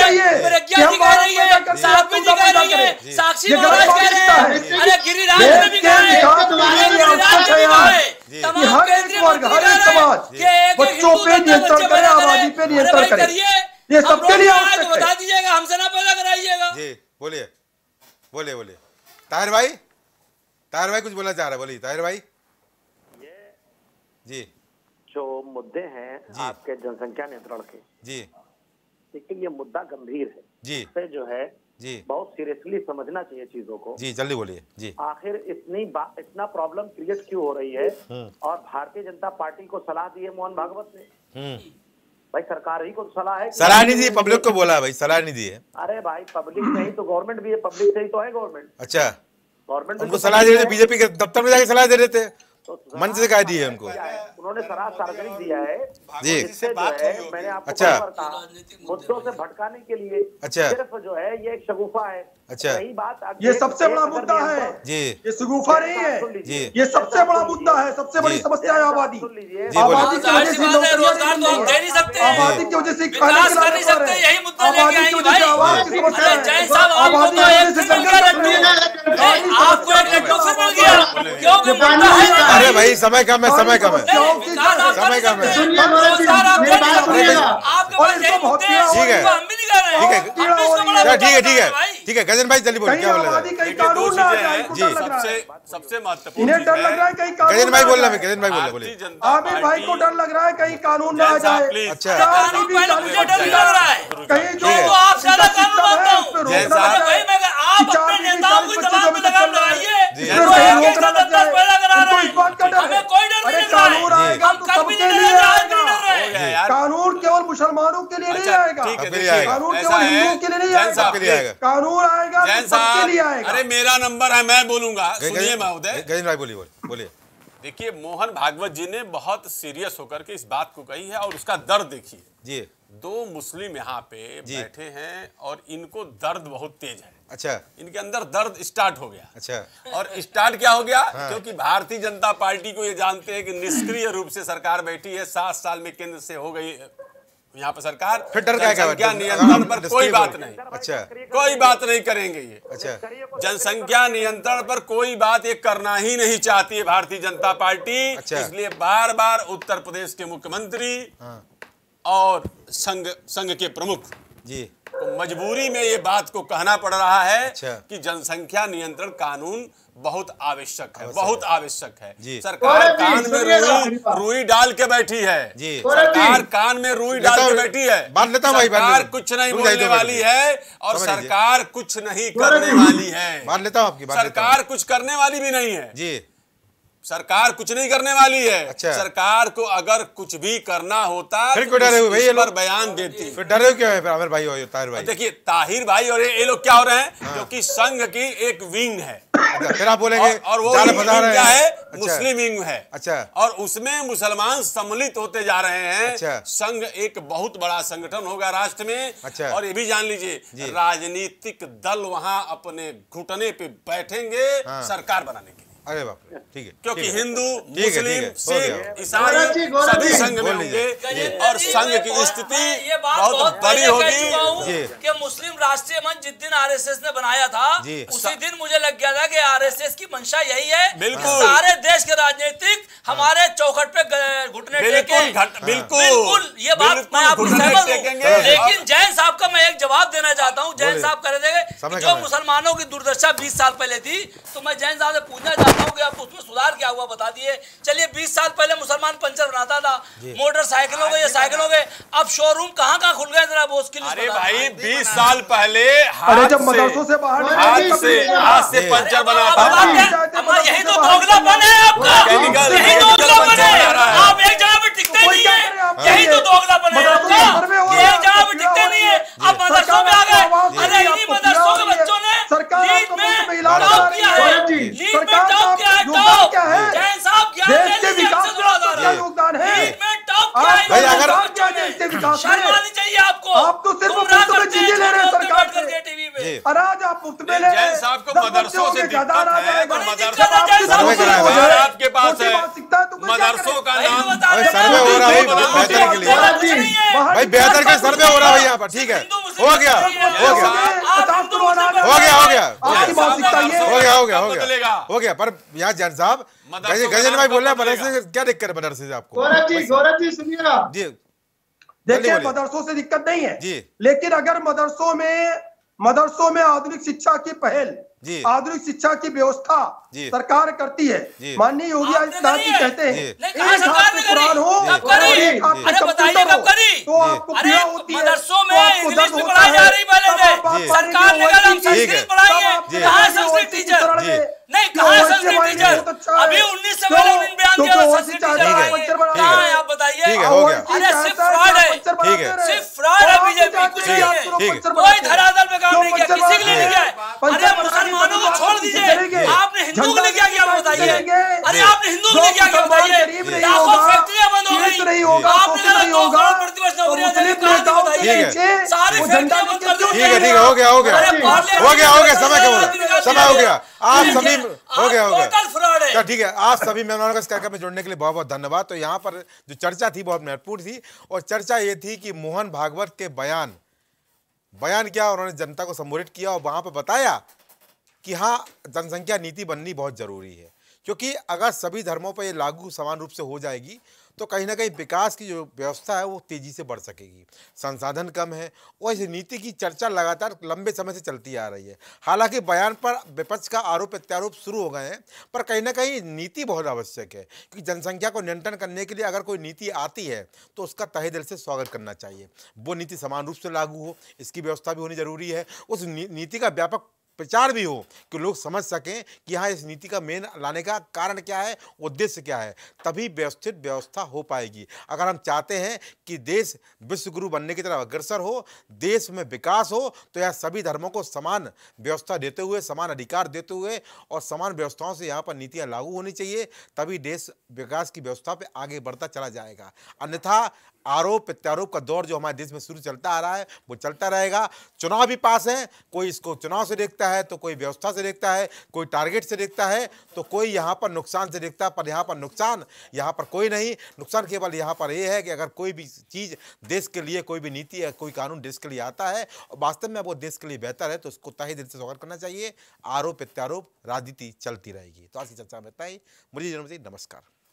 कहिए कि हम बात साक्षी महाराज कह रहे हैं, अरे गिरिराज भी कह रहे हैं, कि हर एक वर्ग, हर एक समाज बच्चों पे नियंत्रण करे, आबादी पे नियंत्रण करे, ये सबके लिए आवश्यक है। बता दीजिएगा, हमसे ना पैदा कराइएगा। जी बोलिए बोलिए बोलिए ताहिर भाई, ताहिर भाई कुछ बोलना चाह रहे, बोलिए ताहिर भाई। जी जो मुद्दे हैं आपके जनसंख्या नियंत्रण के, जी लेकिन ये मुद्दा गंभीर है, जी जो है जी बहुत सीरियसली समझना चाहिए चीजों को। जी जल्दी बोलिए जी। आखिर इतना प्रॉब्लम क्रिएट क्यों हो रही है? और भारतीय जनता पार्टी को सलाह दी है मोहन भागवत ने, भाई सरकार ही को सलाह है, सलाह नहीं दी, पब्लिक को बोला भाई, सलाह नहीं दी है। अरे भाई पब्लिक नहीं तो गवर्नमेंट भी है, पब्लिक से ही तो है गवर्नमेंट। अच्छा गवर्नमेंट उनको सलाह दे रहे, बीजेपी के दफ्तर में जाके सलाह दे रहे थे, मन से कह दी है उनको, उन्होंने सलाह सार्वजनिक दिया है। जी इससे मैंने आपको कहा मुद्दों से भटकाने के लिए, सिर्फ जो है ये एक शगुफा है। अच्छा यही बात, ये सबसे बड़ा मुद्दा है जी, ये शगुफा नहीं है जी, ये सबसे बड़ा मुद्दा है, सबसे बड़ी समस्या है आबादी। आबादी की वजह से रोजगार तो हम दे नहीं सकते, आबादी की वजह से विकास कर नहीं सकते, यही मुद्दा लेके आएंगे भाई। आपको एक लड्डू फिर मिल गया, क्यों? अरे भाई समय कम है, समय कम है, समय कम है, ठीक है ठीक है ठीक है ठीक है ठीक है। गजेंद्र भाई जल्दी बोलिए, क्या बोल रहे हैं? जी सबसे सबसे महत्वपूर्ण गजेंद्र भाई बोल रहे हैं, गजेंद्र भाई बोले, आमिर भाई को डर लग रहा है कहीं कानून ना आ जाए। अच्छा कहीं जो कानून केवल मुसलमानों के लिए नहीं आएगा, कानून केवल हिंदुओं के लिए नहीं आएगा, कानून आएगा सबके लिए आएगा। अरे मेरा नंबर है, मैं बोलूंगा, सुनिए महोदय। बोलिए बोलिए। देखिए मोहन भागवत जी ने बहुत सीरियस होकर के इस बात को कही है और उसका दर्द देखिए जी। दो मुस्लिम यहाँ पे बैठे हैं और इनको दर्द बहुत तेज है। अच्छा इनके अंदर दर्द स्टार्ट हो गया। अच्छा और स्टार्ट क्या हो गया? हाँ। क्योंकि भारतीय जनता पार्टी को ये जानते हैं कि निष्क्रिय रूप से सरकार बैठी है, 7 साल में केंद्र से हो गई यहाँ पे सरकार, जनसंख्या नियंत्रण पर कोई बात नहीं। अच्छा कोई बात नहीं करेंगे ये। अच्छा जनसंख्या नियंत्रण पर कोई बात ये करना ही नहीं चाहती है भारतीय जनता पार्टी, इसलिए बार बार उत्तर प्रदेश के मुख्यमंत्री और संघ के प्रमुख जी तो मजबूरी में ये बात को कहना पड़ रहा है। अच्छा। कि जनसंख्या नियंत्रण कानून बहुत आवश्यक है, बहुत आवश्यक है। सरकार कान में रुई डाल के बैठी है जी, सरकार कान में रुई डाल के बैठी है, सरकार कुछ नहीं बोलने वाली है और सरकार कुछ नहीं करने वाली है। मान लेता हूं आपकी बात, सरकार कुछ करने वाली भी नहीं है जी, सरकार कुछ नहीं करने वाली है। अच्छा। सरकार को अगर कुछ भी करना होता फिर क्यों डरे हुए भाई, ये लोग बयान देती, फिर डरे क्यों है आमिर भाई और ताहिर भाई? देखिए ताहिर भाई और ये लोग क्या हो रहे हैं? हाँ। क्योंकि संघ की एक विंग है। अच्छा, फिर आप बोलेंगे और वो क्या है? मुस्लिम विंग है। अच्छा और उसमें मुसलमान सम्मिलित होते जा रहे हैं। संघ एक बहुत बड़ा संगठन होगा राष्ट्र में, और ये भी जान लीजिए राजनीतिक दल वहाँ अपने घुटने पे बैठेंगे सरकार बनाने के। अरे बाप रे, ठीक है, क्योंकि हिंदू मुस्लिम सिख ईसाई सभी संघ में होंगे और संघ की स्थिति बहुत बड़ी होगी। कि मुस्लिम राष्ट्रीय मंच जिस दिन आरएसएस ने बनाया था उसी दिन मुझे लग गया था कि आरएसएस की मंशा यही है, बिल्कुल सारे देश के राजनीतिक हमारे चौखट पे घुटने टेके, बिल्कुल ये बात मैं आपको सहमत हूं। लेकिन जैन साहब का मैं एक जवाब देना चाहता हूँ। जैन साहब कह रहे थे जो मुसलमानों की दुर्दशा 20 साल पहले थी, तो मैं जैन साहब से पूछना चाहता हूँ कि आप उसमें सुधार क्या हुआ बता दिए। चलिए 20 साल पहले मुसलमान पंचर बनाता था, मोटरसाइकिलों के, ये साइकिलों के, अब शोरूम कहाँ कहाँ खुल गए जरा वो उसके लिए। अरे भाई 20 साल पहले हाथ से पंचर बनाता था, यही तो दोगलापन है आपका, यही दोगलापन है, आप एक जगह पे टिकते नहीं है, यही तो दोगलापन है आपका, एक जगह पे टिकते नहीं है, आप मदरसों में आ गए। अरे इन्हीं मदरसों के बच्चों ने योगदान है भाई, अगर शर्मानी चाहिए आपको, आप तो सिर्फ चीजें ले रहे हैं सरकार करके टीवी पे, और आज आप मुफ्त में ले रहे हैं, मदरसों से ज्यादा आपके पास है, मदरसों का नाम सर्वे हो रहा है बेहतर के लिए भाई, बेहतर का सर्वे हो रहा है यहाँ पर, ठीक है, हो गया हो गया हो गया हो गया हो गया हो गया पर यहाँ जज साहब गजेंद्र भाई बोल रहे हैं मदरसे क्या दिक्कत है, मदरसे आपको? देखिए मदरसों से दिक्कत नहीं है, लेकिन अगर मदरसों में आधुनिक शिक्षा की पहल, आधुनिक शिक्षा की व्यवस्था सरकार करती है, माननीय योगी आदित्यनाथ जी कहते हैं एक हाथ में कुरान हो और एक हाथ में कंप्यूटर हो तो आपको क्या होती है? मदरसों में इंग्लिश भी पढ़ाई जा रही, पहले सरकार ने कहा हम संस्कृत पढ़ाएंगे, कहां संस्कृत टीचर नहीं, कहां संस्कृत टीचर? अभी 19 से पहले उन्होंने बयान दिया था संस्कृत टीचर कहां है, आप बताइए? अरे सिर्फ फ्रॉड है, सिर्फ फ्रॉड है बीजेपी, कुछ नहीं है, कोई धरातल पे काम नहीं किया, किसी के लिए नहीं किया। अरे मुसलमानों को छोड़ दीजिए, आपने हिंदू के लिए क्या किया बताइए? अरे आपने हिंदू के लिए क्या किया बताइए? लाखों फैक्ट्रियां बंद हो गई, आपने प्रतिवर्ष नौकरियां देने का बताइए, सारी फैक्ट्रियां बंद कर दी। हो गया समय हो गया आप सभी हो गया ठीक है। आप सभी मेहमानों का इस कार्यक्रम में जुड़ने के लिए बहुत बहुत धन्यवाद। तो यहाँ पर जो चर्चा थी बहुत महत्वपूर्ण थी, और चर्चा ये थी कि मोहन भागवत के बयान किया, उन्होंने जनता को संबोधित किया और वहाँ पर बताया कि हाँ जनसंख्या नीति बननी बहुत ज़रूरी है, क्योंकि अगर सभी धर्मों पर ये लागू समान रूप से हो जाएगी तो कहीं ना कहीं विकास की जो व्यवस्था है वो तेज़ी से बढ़ सकेगी। संसाधन कम है और इस नीति की चर्चा लगातार लंबे समय से चलती आ रही है। हालांकि बयान पर विपक्ष का आरोप प्रत्यारोप शुरू हो गए हैं, पर कहीं ना कहीं नीति बहुत आवश्यक है, क्योंकि जनसंख्या को नियंत्रण करने के लिए अगर कोई नीति आती है तो उसका तहे दिल से स्वागत करना चाहिए। वो नीति समान रूप से लागू हो, इसकी व्यवस्था भी होनी ज़रूरी है, उस नीति का व्यापक प्रचार भी हो कि लोग समझ सकें कि हाँ इस नीति का मेन लाने का कारण क्या है, उद्देश्य क्या है, तभी व्यवस्थित व्यवस्था हो पाएगी। अगर हम चाहते हैं कि देश विश्वगुरु बनने की तरफ अग्रसर हो, देश में विकास हो, तो यहाँ सभी धर्मों को समान व्यवस्था देते हुए, समान अधिकार देते हुए और समान व्यवस्थाओं से यहाँ पर नीतियाँ लागू होनी चाहिए, तभी देश विकास की व्यवस्था पर आगे बढ़ता चला जाएगा। अन्यथा आरोप प्रत्यारोप का दौर जो हमारे देश में शुरू चलता आ रहा है वो चलता रहेगा। चुनाव भी पास है, कोई इसको चुनाव से देखता है तो कोई व्यवस्था से देखता है, कोई टारगेट से देखता है तो कोई यहाँ पर नुकसान से देखता है, पर यहाँ पर नुकसान कोई नहीं, नुकसान केवल यहाँ पर यह है कि अगर कोई भी चीज़ देश के लिए, कोई भी नीति या कोई कानून देश के लिए आता है और वास्तव में वो देश के लिए बेहतर है तो उसको तहे दिल से स्वागत करना चाहिए। आरोप प्रत्यारोप राजनीति चलती रहेगी। तो आज की चर्चा में इतना ही, मुझे नमस्कार।